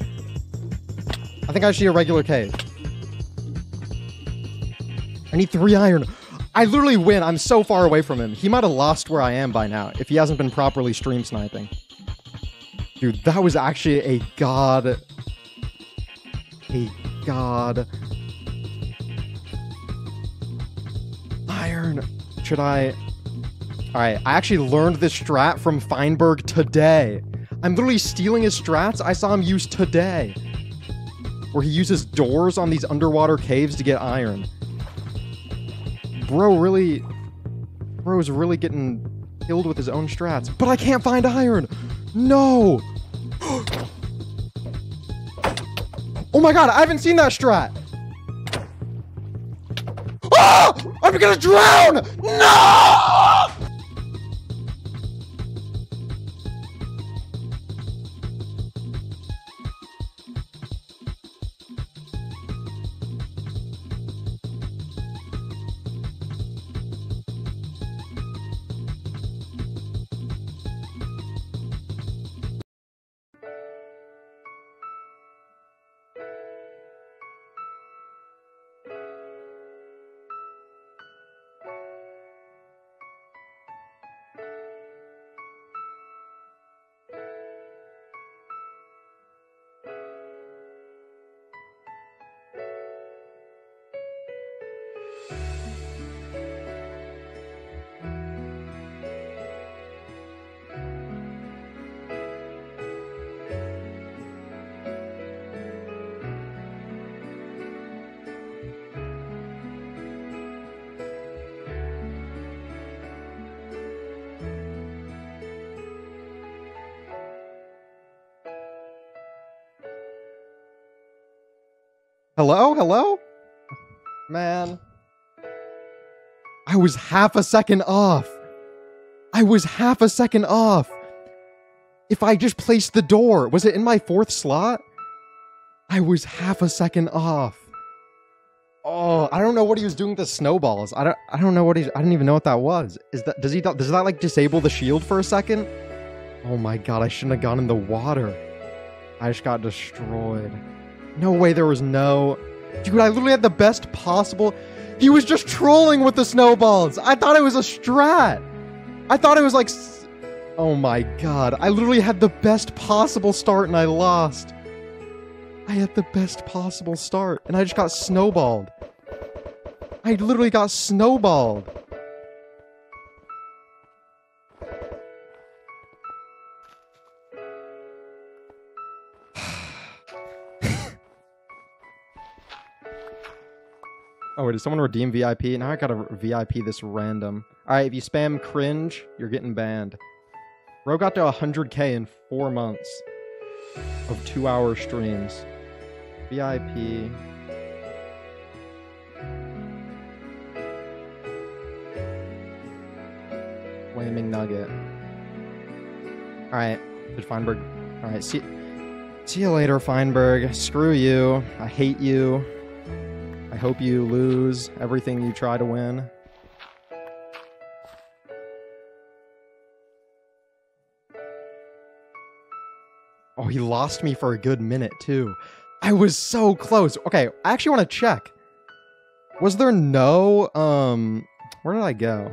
I think I should see a regular cave. I need three iron. I literally win. I'm so far away from him. He might have lost where I am by now if he hasn't been properly stream sniping. Dude, that was actually a god... A god... Iron. Should I... All right, I actually learned this strat from Feinberg today. I'm literally stealing his strats I saw him use today. Where he uses doors on these underwater caves to get iron. Bro really... Bro's really getting killed with his own strats. But I can't find iron! No! Oh my god, I haven't seen that strat! Ah! I'm gonna drown! No! Hello? Hello? Man. I was half a second off. I was half a second off. If I just placed the door, was it in my fourth slot? I was half a second off. Oh, I don't know what he was doing with the snowballs. I don't I don't know what he I didn't even know what that was. Is that does he does that like disable the shield for a second? Oh my god, I shouldn't have gone in the water. I just got destroyed. No way there was no... Dude, I literally had the best possible... He was just trolling with the snowballs. I thought it was a strat. I thought it was like... Oh my god. I literally had the best possible start and I lost. I had the best possible start and I just got snowballed. I literally got snowballed. Oh, wait, did someone redeem V I P? Now I gotta V I P this random. Alright, if you spam cringe, you're getting banned. Bro got to one hundred K in four months of two hour streams. V I P. Flaming nugget. Alright, good Feinberg. Alright, see, see you later, Feinberg. Screw you. I hate you. I hope you lose everything you try to win. Oh, he lost me for a good minute, too. I was so close. Okay, I actually want to check. Was there no... um, where did I go?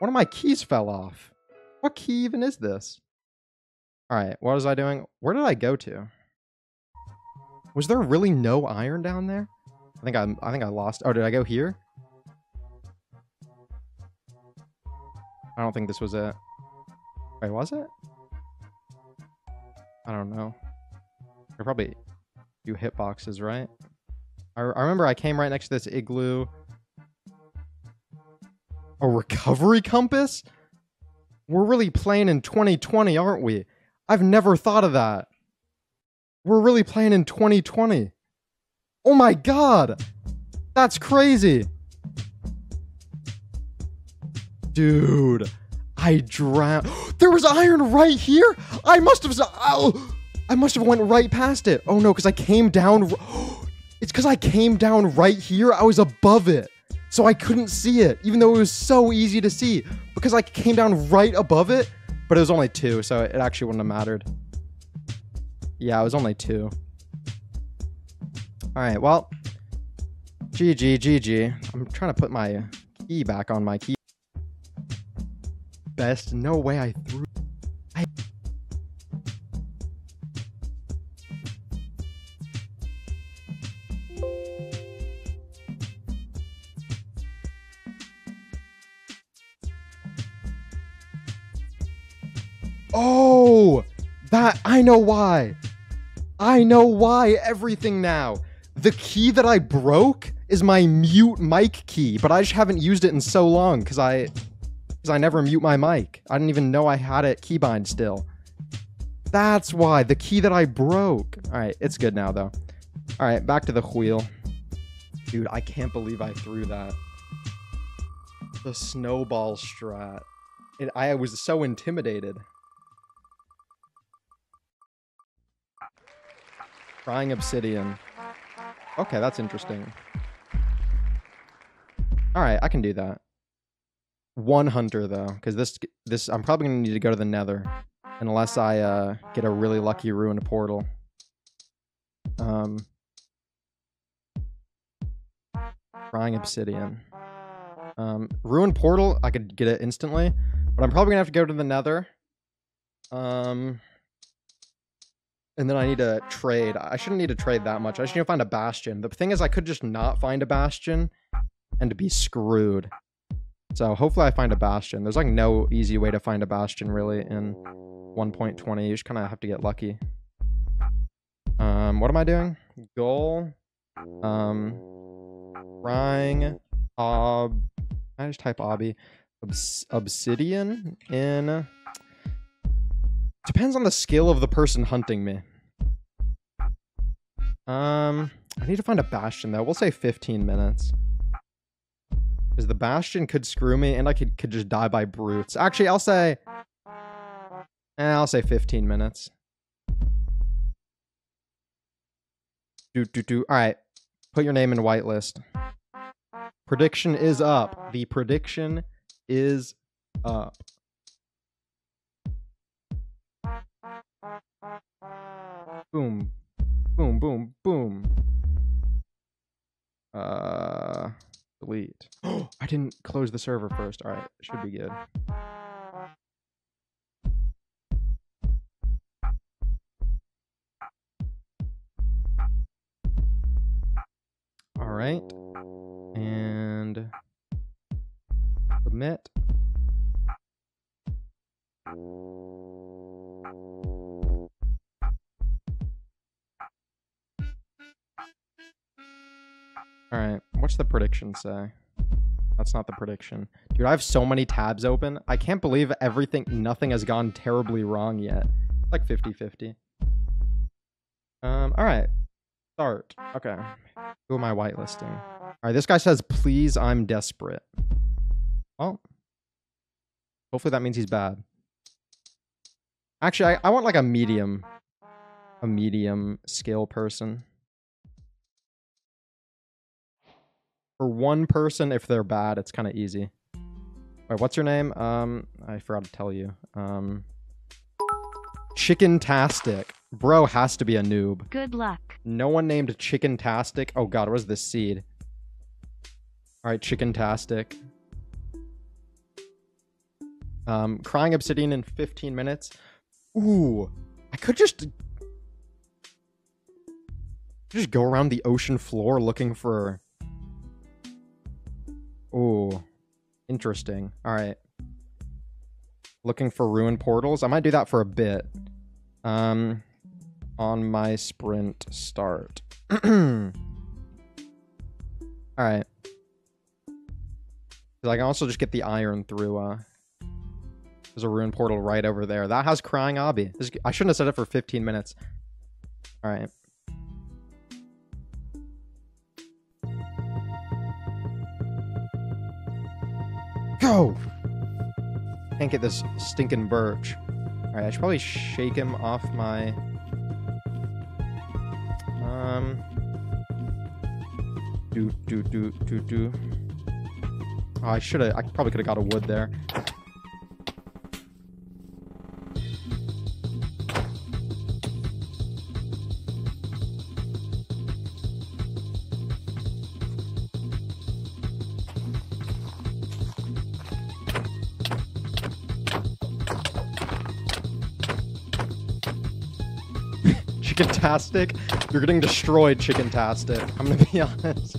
One of my keys fell off. What key even is this? Alright, what was I doing? Where did I go to? Was there really no iron down there? I think I, I think I lost. Oh, did I go here? I don't think this was it. Wait, was it? I don't know. They're probably do hitboxes, right? I, I remember I came right next to this igloo. A recovery compass? We're really playing in twenty twenty, aren't we? I've never thought of that. We're really playing in twenty twenty. Oh my god! That's crazy! Dude, I drowned. There was iron right here? I must have... Oh, I must have went right past it. Oh no, because I came down... It's because I came down right here. I was above it. So I couldn't see it, even though it was so easy to see. Because I came down right above it. But it was only two, so it actually wouldn't have mattered. Yeah, I was only two. Alright, well. G G, G G. I'm trying to put my key back on my key. Best. No way I threw. I... Oh! That, I know why. I know why everything now. The key that I broke is my mute mic key, but I just haven't used it in so long because I, because I never mute my mic. I didn't even know I had it keybind still. That's why, the key that I broke. All right, it's good now though. All right, back to the wheel. Dude, I can't believe I threw that. The snowball strat. It, I was so intimidated. Crying obsidian. Okay, that's interesting. All right, I can do that. One hunter though, because this this I'm probably gonna need to go to the Nether, unless I uh, get a really lucky ruined portal. Um, crying obsidian. Um, ruined portal. I could get it instantly, but I'm probably gonna have to go to the Nether. Um. And then I need to trade. I shouldn't need to trade that much. I just need to find a bastion. The thing is, I could just not find a bastion and be screwed. So hopefully I find a bastion. There's like no easy way to find a bastion really in one point twenty. You just kind of have to get lucky. Um, what am I doing? Goal. Um, Crying. Ob. I just type obby. Obs obsidian in... Depends on the skill of the person hunting me. Um, I need to find a bastion though. We'll say fifteen minutes. Because the bastion could screw me and I could, could just die by brutes. Actually, I'll say... Eh, I'll say fifteen minutes. Do, do, do. Alright. Put your name in whitelist. Prediction is up. The prediction is up. Boom, boom, boom, boom. Uh, delete. Oh, I didn't close the server first. All right, should be good. All right, and submit. All right, what's the prediction say? That's not the prediction. Dude, I have so many tabs open. I can't believe everything, nothing has gone terribly wrong yet. Like fifty fifty. Um, alright. Start. Okay. Who am I whitelisting? Alright, this guy says, please, I'm desperate. Well, hopefully that means he's bad. Actually, I, I want like a medium, a medium skill person. For one person, if they're bad, it's kind of easy. Wait, what's your name? Um, I forgot to tell you. Um, Chicken-tastic. Bro has to be a noob. Good luck. No one named Chicken-tastic. Oh god, where's this seed? All right, Chicken-tastic. Um, crying obsidian in fifteen minutes. Ooh, I could just... Just go around the ocean floor looking for... Ooh, interesting. All right. Looking for ruined portals. I might do that for a bit. Um, on my sprint start. All right. I can also just get the iron through. Uh, there's a ruined portal right over there. That has crying obby. This, I shouldn't have said it for fifteen minutes. All right. Go! Can't get this stinking birch. Alright, I should probably shake him off my... Um... Do, do, do, do, do. Oh, I should've... I probably could've got a wood there. Chicken-tastic, you're getting destroyed, Chicken-tastic. I'm gonna be honest.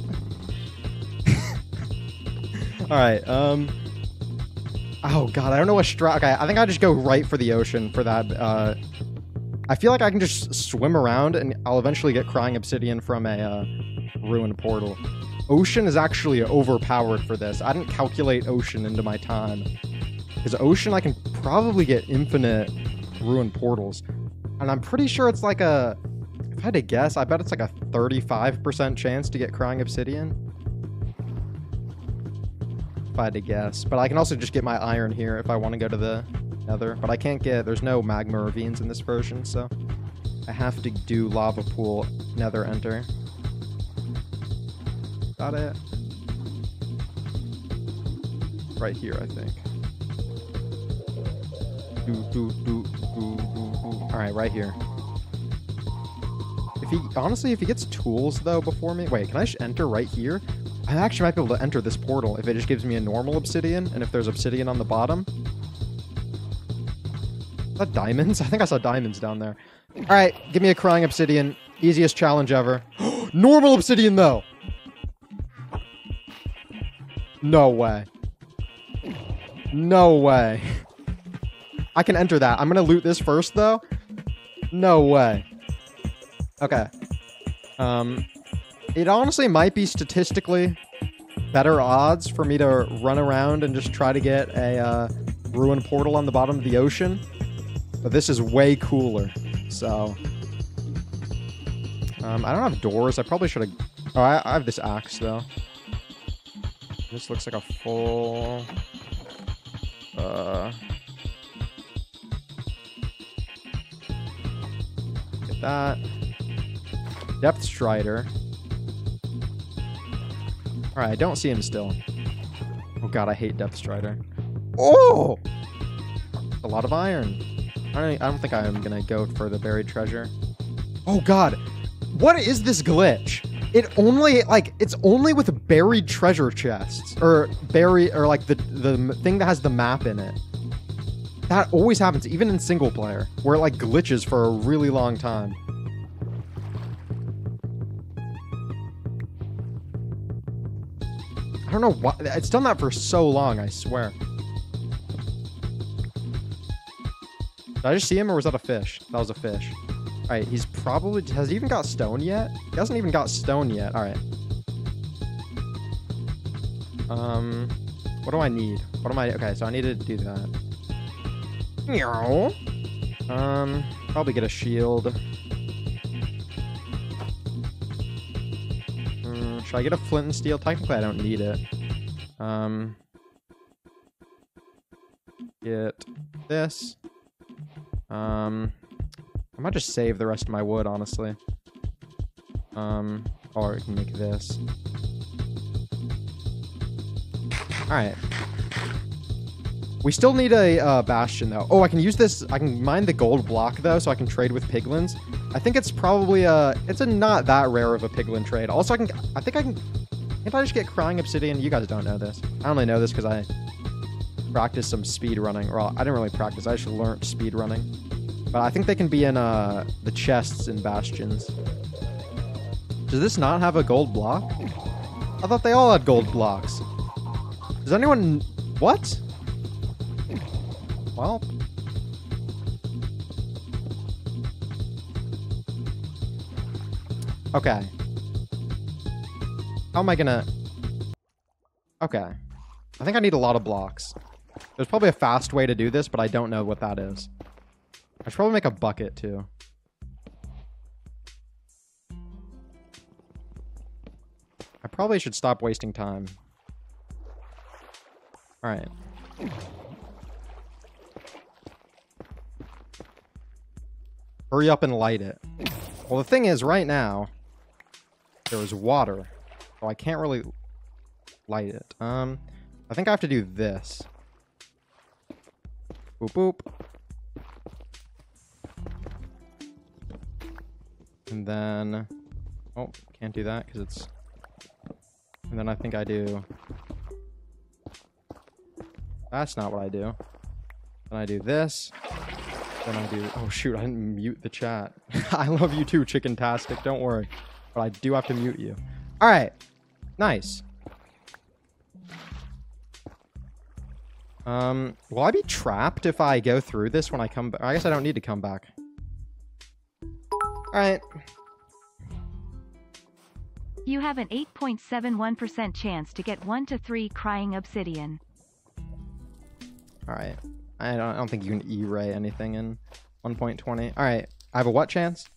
All right. Um. Oh god, I don't know what strat. Okay, I think I just go right for the ocean for that. Uh, I feel like I can just swim around, and I'll eventually get crying obsidian from a uh, ruined portal. Ocean is actually overpowered for this. I didn't calculate ocean into my time, because ocean I can probably get infinite ruined portals. And I'm pretty sure it's like a, if I had to guess, I bet it's like a thirty-five percent chance to get crying obsidian. If I had to guess. But I can also just get my iron here if I want to go to the nether. But I can't get, there's no magma ravines in this version, so I have to do lava pool, nether enter. Got it. Right here, I think. Do, do, do, do, do. All right, right here. If he honestly, if he gets tools though before me, wait, can I just enter right here? I actually might be able to enter this portal if it just gives me a normal obsidian, and if there's obsidian on the bottom. Is that diamonds? I think I saw diamonds down there. All right, give me a crying obsidian. Easiest challenge ever. Normal obsidian though. No way. No way. I can enter that. I'm gonna loot this first though. No way. Okay. Um, it honestly might be statistically better odds for me to run around and just try to get a uh, ruined portal on the bottom of the ocean. But this is way cooler. So... Um, I don't have doors. I probably should have... Oh, I, I have this axe though. This looks like a full... Uh... That Depth Strider. All right, I don't see him still. Oh god, I hate Depth Strider. Oh, a lot of iron. I don't, I don't think I am gonna go for the buried treasure. Oh god, what is this glitch? It only like it's only with buried treasure chests or bury or like the the thing that has the map in it. That always happens, even in single player, where it like glitches for a really long time. I don't know why it's done that for so long, I swear. Did I just see him or was that a fish? That was a fish. Alright, he's probably has he even got stone yet? He hasn't even got stone yet. Alright. Um, what do I need? What am I? Okay, so I need to do that. Meow. Um, probably get a shield. Um, should I get a flint and steel? Technically, I don't need it. Um, get this. Um, I might just save the rest of my wood, honestly. Um, or I can make this. Alright. We still need a uh, bastion, though. Oh, I can use this. I can mine the gold block, though, so I can trade with piglins. I think it's probably a... It's a not that rare of a piglin trade. Also, I can... I think I can... Can't I just get crying obsidian? You guys don't know this. I only know this because I practiced some speed running. Well, I didn't really practice. I just learned speed running. But I think they can be in uh, the chests in bastions. Does this not have a gold block? I thought they all had gold blocks. Does anyone... What? Well... Okay. How am I gonna... Okay. I think I need a lot of blocks. There's probably a fast way to do this, but I don't know what that is. I should probably make a bucket, too. I probably should stop wasting time. All right. Hurry up and light it. Well, the thing is, right now, there is water. So I can't really light it. Um, I think I have to do this. Boop, boop. And then... Oh, can't do that because it's... And then I think I do... That's not what I do. Then I do this. Then I do... Oh, shoot. I didn't mute the chat. I love you too, Chicken-tastic. Don't worry. But I do have to mute you. All right. Nice. Um, will I be trapped if I go through this when I come back? I guess I don't need to come back. All right. You have an eight point seven one percent chance to get one to three crying obsidian. All right, I don't, I don't think you can E-ray anything in one point twenty. All right, I have a what chance?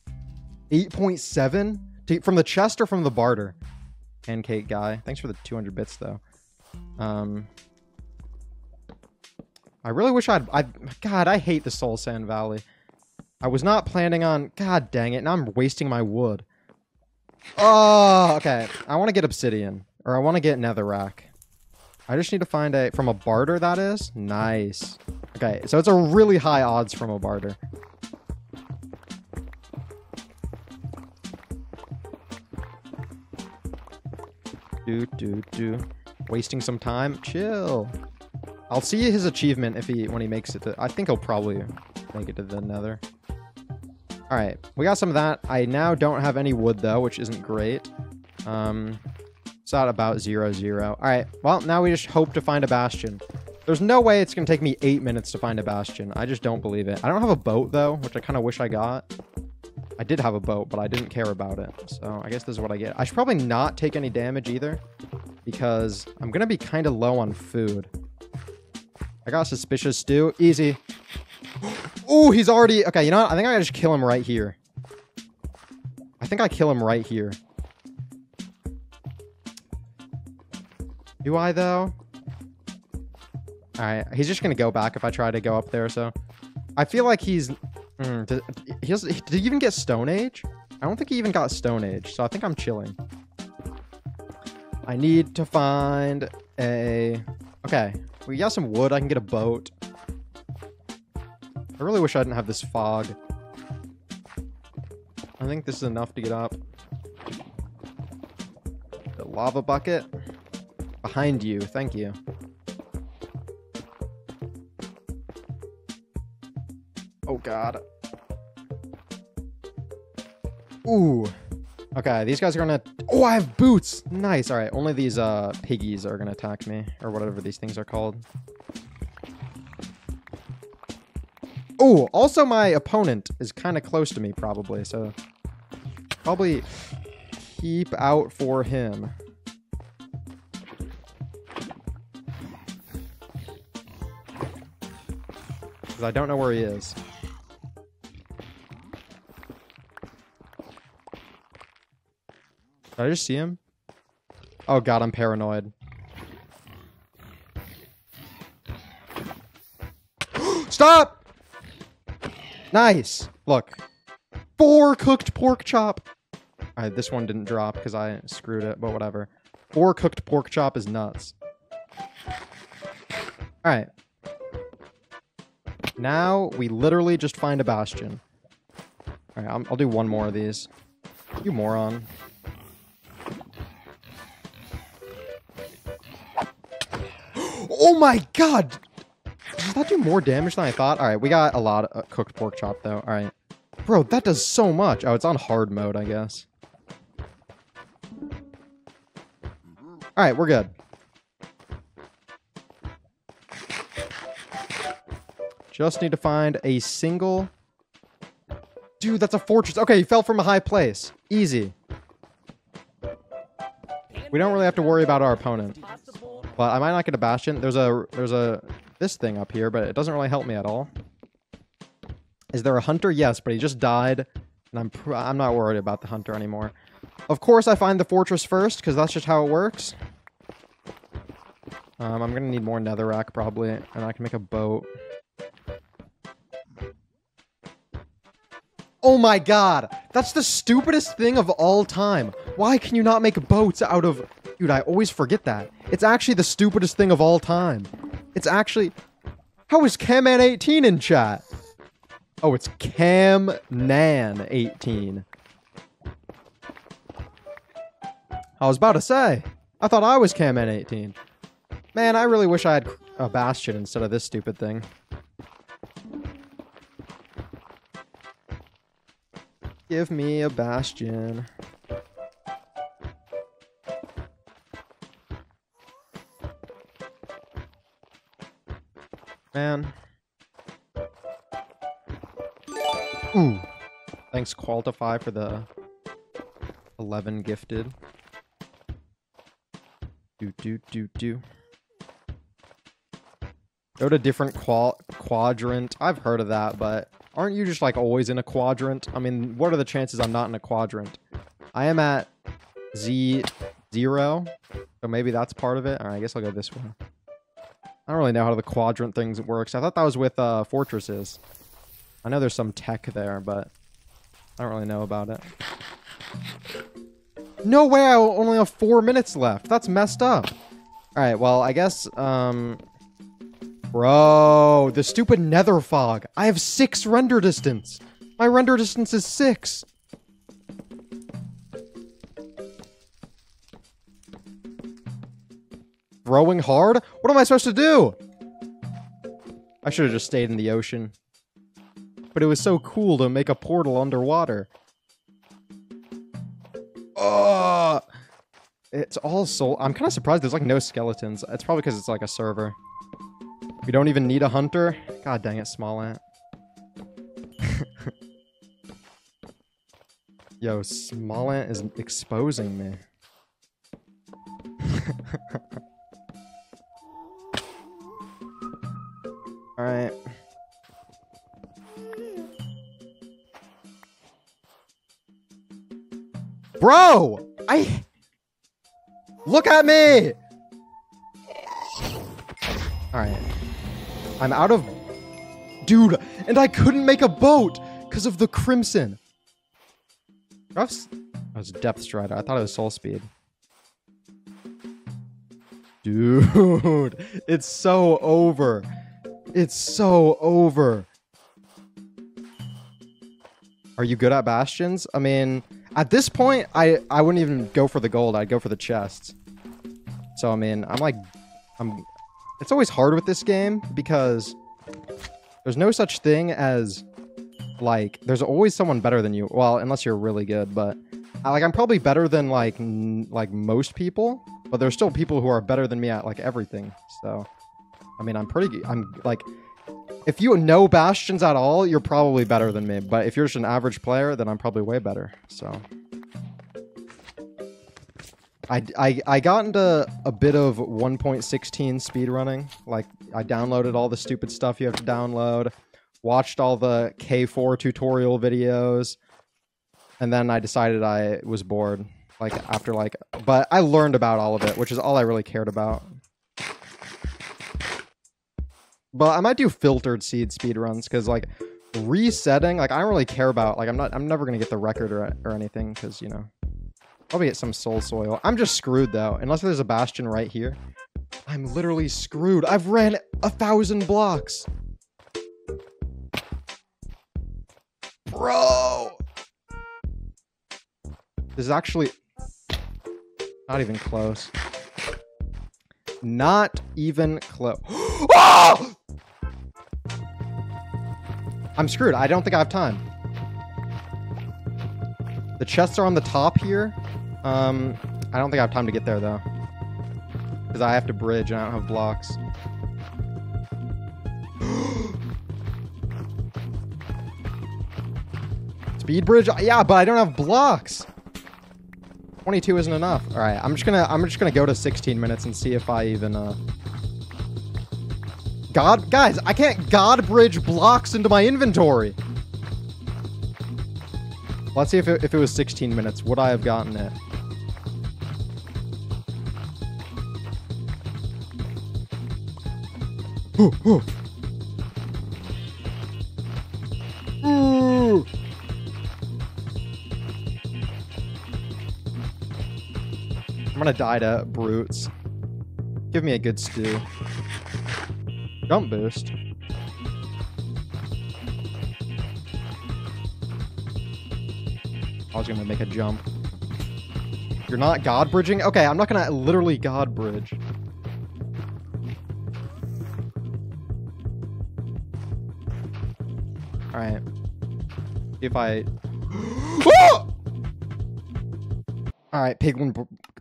eight point seven? From the chest or from the barter? Pancake guy. Thanks for the two hundred bits, though. Um, I really wish I'd... I, God, I hate the Soul Sand Valley. I was not planning on... God dang it, now I'm wasting my wood. Oh, okay. I want to get obsidian. Or I want to get netherrack. I just need to find a... From a barter, that is? Nice. Okay, so it's a really high odds from a barter. Do, do, do. Wasting some time. Chill. I'll see his achievement if he when he makes it to... I think he'll probably make it to the nether. Alright, we got some of that. I now don't have any wood, though, which isn't great. Um... It's at about zero, zero. All right, well, now we just hope to find a bastion. There's no way it's going to take me eight minutes to find a bastion. I just don't believe it. I don't have a boat, though, which I kind of wish I got. I did have a boat, but I didn't care about it. So I guess this is what I get. I should probably not take any damage either because I'm going to be kind of low on food. I got suspicious stew. Easy. Oh, he's already... Okay, you know what? I think I gotta just kill him right here. I think I kill him right here. Do I, though? Alright, he's just gonna go back if I try to go up there, so... I feel like he's... Mm, did, he did he even get Stone Age? I don't think he even got Stone Age, so I think I'm chilling. I need to find a... Okay, we got some wood, I can get a boat. I really wish I didn't have this fog. I think this is enough to get up. The lava bucket. Behind you, thank you. Oh god. Ooh. Okay, these guys are gonna... Oh, I have boots! Nice, alright, only these uh, piggies are gonna attack me. Or whatever these things are called. Oh, also my opponent is kind of close to me, probably, so... Probably keep out for him. Because I don't know where he is. Did I just see him? Oh god, I'm paranoid. Stop! Nice! Look. Four cooked pork chop! Alright, this one didn't drop because I screwed it, but whatever. Four cooked pork chop is nuts. Alright. Now, we literally just find a bastion. Alright, I'll, I'll do one more of these. You moron. Oh my god! Did that do more damage than I thought? Alright, we got a lot of cooked pork chop though. Alright. Bro, that does so much. Oh, it's on hard mode, I guess. Alright, we're good. Just need to find a single... Dude, that's a fortress. Okay, you fell from a high place. Easy. We don't really have to worry about our opponent. But I might not get a bastion. There's a... There's a... This thing up here, but it doesn't really help me at all. Is there a hunter? Yes, but he just died, and I'm pr I'm not worried about the hunter anymore. Of course, I find the fortress first because that's just how it works. Um, I'm gonna need more netherrack probably, and I can make a boat. Oh my god, that's the stupidest thing of all time. Why can you not make boats out of? Dude, I always forget that. It's actually the stupidest thing of all time. It's actually... How is Camman eighteen in chat? Oh, it's Camman eighteen. I was about to say. I thought I was Camman eighteen. Man, I really wish I had a bastion instead of this stupid thing. Give me a bastion. Man. Ooh. Thanks, Qualify, for the eleven gifted. Do, do, do, do. Go to different qual quadrant. I've heard of that, but aren't you just, like, always in a quadrant? I mean, what are the chances I'm not in a quadrant? I am at Z zero, so maybe that's part of it. All right, I guess I'll go this way. I don't really know how the quadrant things works. I thought that was with uh, fortresses. I know there's some tech there, but I don't really know about it. No way! I only have four minutes left. That's messed up. All right. Well, I guess. Um, bro, the stupid nether fog. I have six render distance. My render distance is six. Rowing hard? What am I supposed to do? I should have just stayed in the ocean. But it was so cool to make a portal underwater. Ugh! It's all soul. I'm kind of surprised there's like no skeletons. It's probably because it's like a server. We don't even need a hunter. God dang it, Smallant. Yo, Smallant is exposing me. All right. Bro, I look at me. All right. I'm out of dude, and I couldn't make a boat because of the crimson. That was depth strider. I thought it was soul speed. Dude, it's so over. It's so over. Are you good at bastions? I mean, at this point, I, I wouldn't even go for the gold. I'd go for the chests. So, I mean, I'm like... I'm. It's always hard with this game because there's no such thing as, like... There's always someone better than you. Well, unless you're really good, but... Like, I'm probably better than, like, n like most people. But there's still people who are better than me at, like, everything. So... I mean, I'm pretty... I'm, like... If you know bastions at all, you're probably better than me. But if you're just an average player, then I'm probably way better. So... I, I, I got into a bit of one point sixteen speedrunning. Like, I downloaded all the stupid stuff you have to download. watched all the K four tutorial videos, and then I decided I was bored. Like after like, but I learned about all of it, which is all I really cared about. But I might do filtered seed speedruns because like resetting, like I don't really care about. Like I'm not, I'm never gonna get the record or or anything because you know, probably get some soul soil. I'm just screwed though, unless there's a bastion right here. I'm literally screwed. I've ran a thousand blocks. Bro! This is actually not even close. Not even close. Oh! I'm screwed. I don't think I have time. The chests are on the top here. Um, I don't think I have time to get there though. Because I have to bridge and I don't have blocks. Speed bridge? Yeah, but I don't have blocks. twenty-two isn't enough. All right, I'm just gonna I'm just gonna go to sixteen minutes and see if I even uh. God, guys, I can't God bridge blocks into my inventory. Let's see if it, if it was sixteen minutes, would I have gotten it? Ooh, ooh. Ooh. I'm gonna die to brutes. Give me a good stew. Jump boost. I was gonna make a jump. You're not god bridging? Okay, I'm not gonna literally god bridge. All right. If I... Oh! All right, Piglin,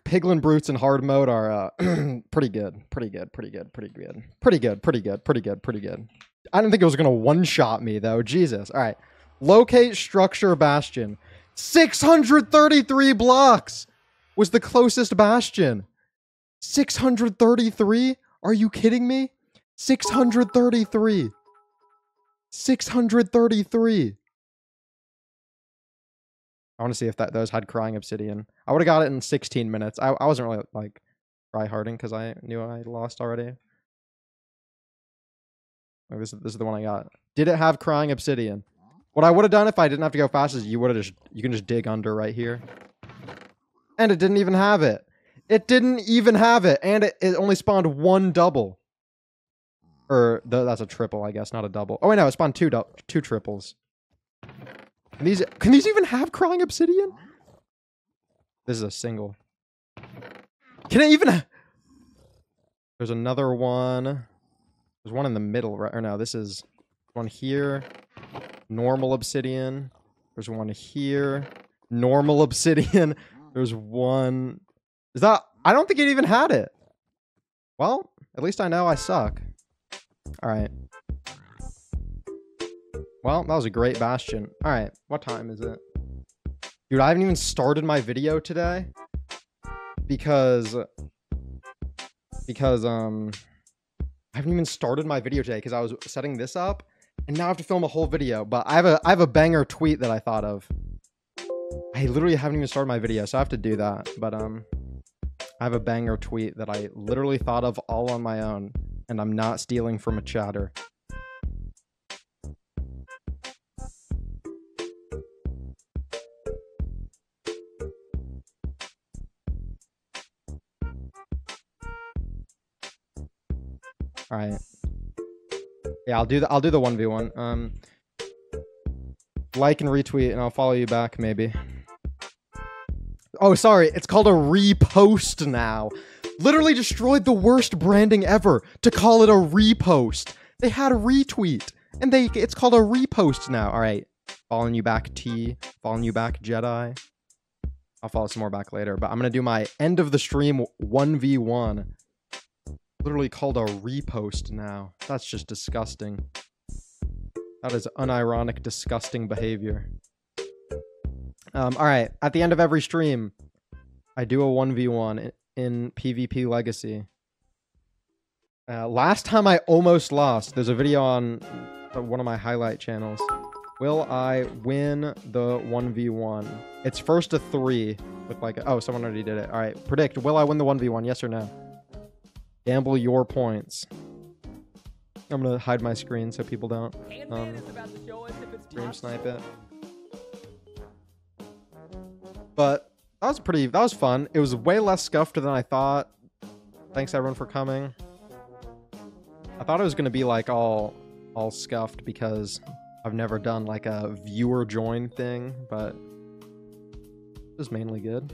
Piglin Brutes in hard mode are uh, pretty good. Pretty good, pretty good, pretty good. Pretty good, pretty good, pretty good, pretty good. I didn't think it was going to one-shot me, though. Jesus. All right. Locate structure bastion. six hundred thirty-three blocks was the closest bastion. six hundred thirty-three? Are you kidding me? six hundred thirty-three. six hundred thirty-three. I want to see if that those had crying obsidian. I would have got it in sixteen minutes. I, I wasn't really like try harding because I knew I lost already. Oh, this, this is the one I got. Did it have crying obsidian? What I would have done if I didn't have to go fast is you would have just you can just dig under right here. And it didn't even have it. It didn't even have it. And it, it only spawned one double. Or the, that's a triple, I guess, not a double. Oh, wait, no, it spawned two two triples. Can these can these even have crawling obsidian? This is a single. Can it even? Ha There's another one. There's one in the middle, right? Or no, this is one here. Normal obsidian. There's one here. Normal obsidian. There's one. Is that? I don't think it even had it. Well, at least I know I suck. All right. Well, that was a great bastion. All right. What time is it? Dude, I haven't even started my video today because because um I haven't even started my video today because I was setting this up and now I have to film a whole video, but I have a I have a banger tweet that I thought of. I literally haven't even started my video, so I have to do that. But um I have a banger tweet that I literally thought of all on my own. And I'm not stealing from a chatter. All right. Yeah, I'll do the I'll do the one v one. Um, like and retweet, and I'll follow you back maybe. Oh, sorry. It's called a repost now. Literally destroyed the worst branding ever to call it a repost. They had a retweet and they it's called a repost now. All right. Following you back, T. Following you back, Jedi. I'll follow some more back later, but I'm going to do my end of the stream one v one. Literally called a repost now. That's just disgusting. That is unironic, disgusting behavior. Um, all right. At the end of every stream, I do a one v one. In PvP Legacy. Uh, last time I almost lost. There's a video on one of my highlight channels. Will I win the one v one? It's first to three with like, a, oh, someone already did it. All right, predict. Will I win the one v one? Yes or no? Gamble your points. I'm going to hide my screen so people don't um, stream snipe it. But that was pretty, that was fun. It was way less scuffed than I thought. Thanks everyone for coming. I thought it was going to be like all, all scuffed because I've never done like a viewer join thing, but it was mainly good.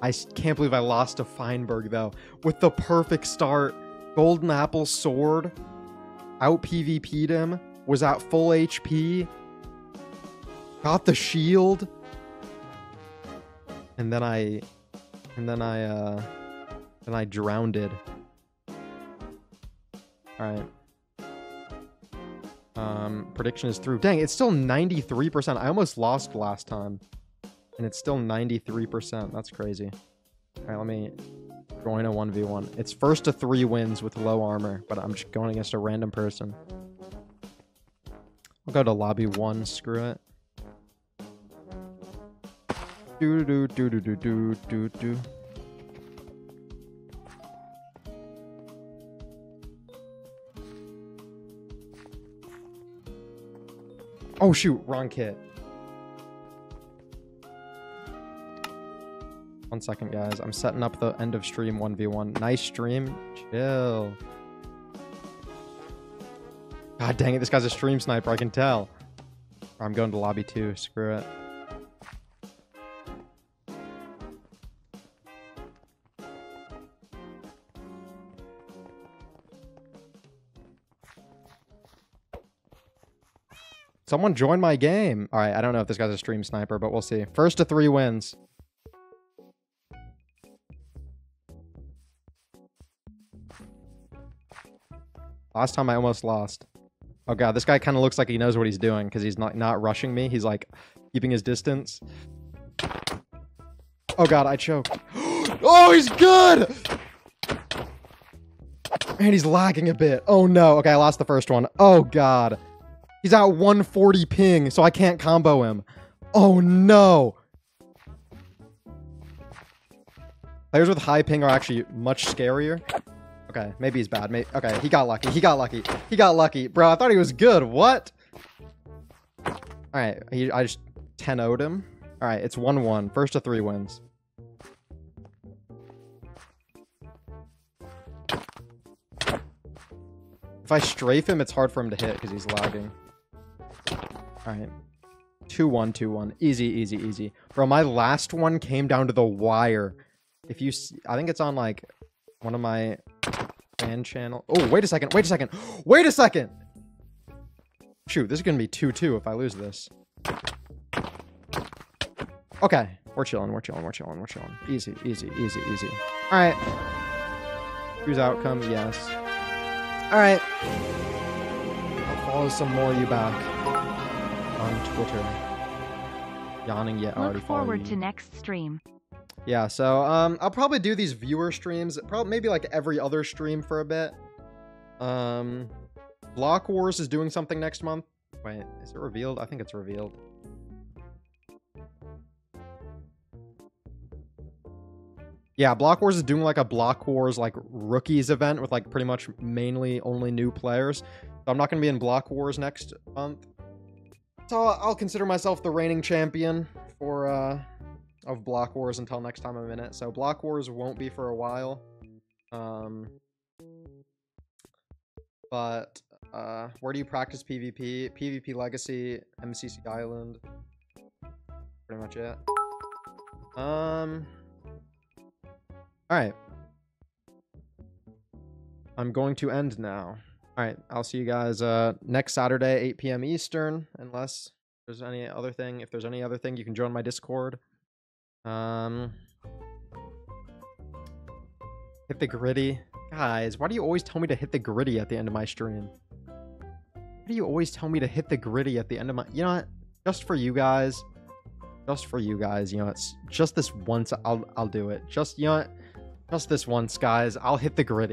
I can't believe I lost to Feinberg though. With the perfect start, golden apple sword, out PvP'd him, was at full H P, got the shield, and then I, and then I, uh, then I drowned it. All right. Um, prediction is through. Dang, it's still ninety-three percent. I almost lost last time, and it's still ninety-three percent. That's crazy. All right, let me join a one v one. It's first to three wins with low armor, but I'm just going against a random person. I'll go to lobby one. Screw it. Do do do do do do do do. Oh shoot, wrong kit. One second, guys. I'm setting up the end of stream one v one. Nice stream. Chill. God dang it, this guy's a stream sniper, I can tell. I'm going to lobby two, screw it. Someone joined my game. All right, I don't know if this guy's a stream sniper, but we'll see. First to three wins. Last time I almost lost. Oh God, this guy kind of looks like he knows what he's doing because he's not, not rushing me. He's like keeping his distance. Oh God, I choked. Oh, he's good. Man, he's lagging a bit. Oh no, okay, I lost the first one. Oh God. He's at one forty ping, so I can't combo him. Oh no! Players with high ping are actually much scarier. Okay, maybe he's bad. Maybe, okay, he got lucky. He got lucky. He got lucky. Bro, I thought he was good. What? Alright, I just ten oh'd him. Alright, it's one one. First to three wins. If I strafe him, it's hard for him to hit because he's lagging. All right, two one, two one, easy, easy, easy, bro. My last one came down to the wire. If you, see, I think it's on like one of my fan channel. Oh, wait a second, wait a second, wait a second. Shoot, this is gonna be two two if I lose this. Okay, we're chilling, we're chilling, we're chilling, we're chilling. Easy, easy, easy, easy. All right. Choose outcome, yes. All right. I'll follow some more of you back on Twitter. Yawning yet already. Look forward to next stream. Yeah, so um, I'll probably do these viewer streams, probably maybe like every other stream for a bit. Um, Block Wars is doing something next month. Wait, is it revealed? I think it's revealed. Yeah, Block Wars is doing like a Block Wars like rookies event with like pretty much mainly only new players. So I'm not gonna be in Block Wars next month. So I'll consider myself the reigning champion for uh, of Block Wars until next time I'm in it. So Block Wars won't be for a while, um, but uh, where do you practice PvP? PvP Legacy, M C C Island, pretty much it. Um. All right, I'm going to end now. All right, I'll see you guys uh, next Saturday, eight p m Eastern, unless there's any other thing. If there's any other thing, you can join my Discord. Um, hit the gritty. Guys, why do you always tell me to hit the gritty at the end of my stream? Why do you always tell me to hit the gritty at the end of my... You know what? Just for you guys. Just for you guys. You know, it's just this once. I'll, I'll do it. Just, you know what? Just this once, guys. I'll hit the gritty.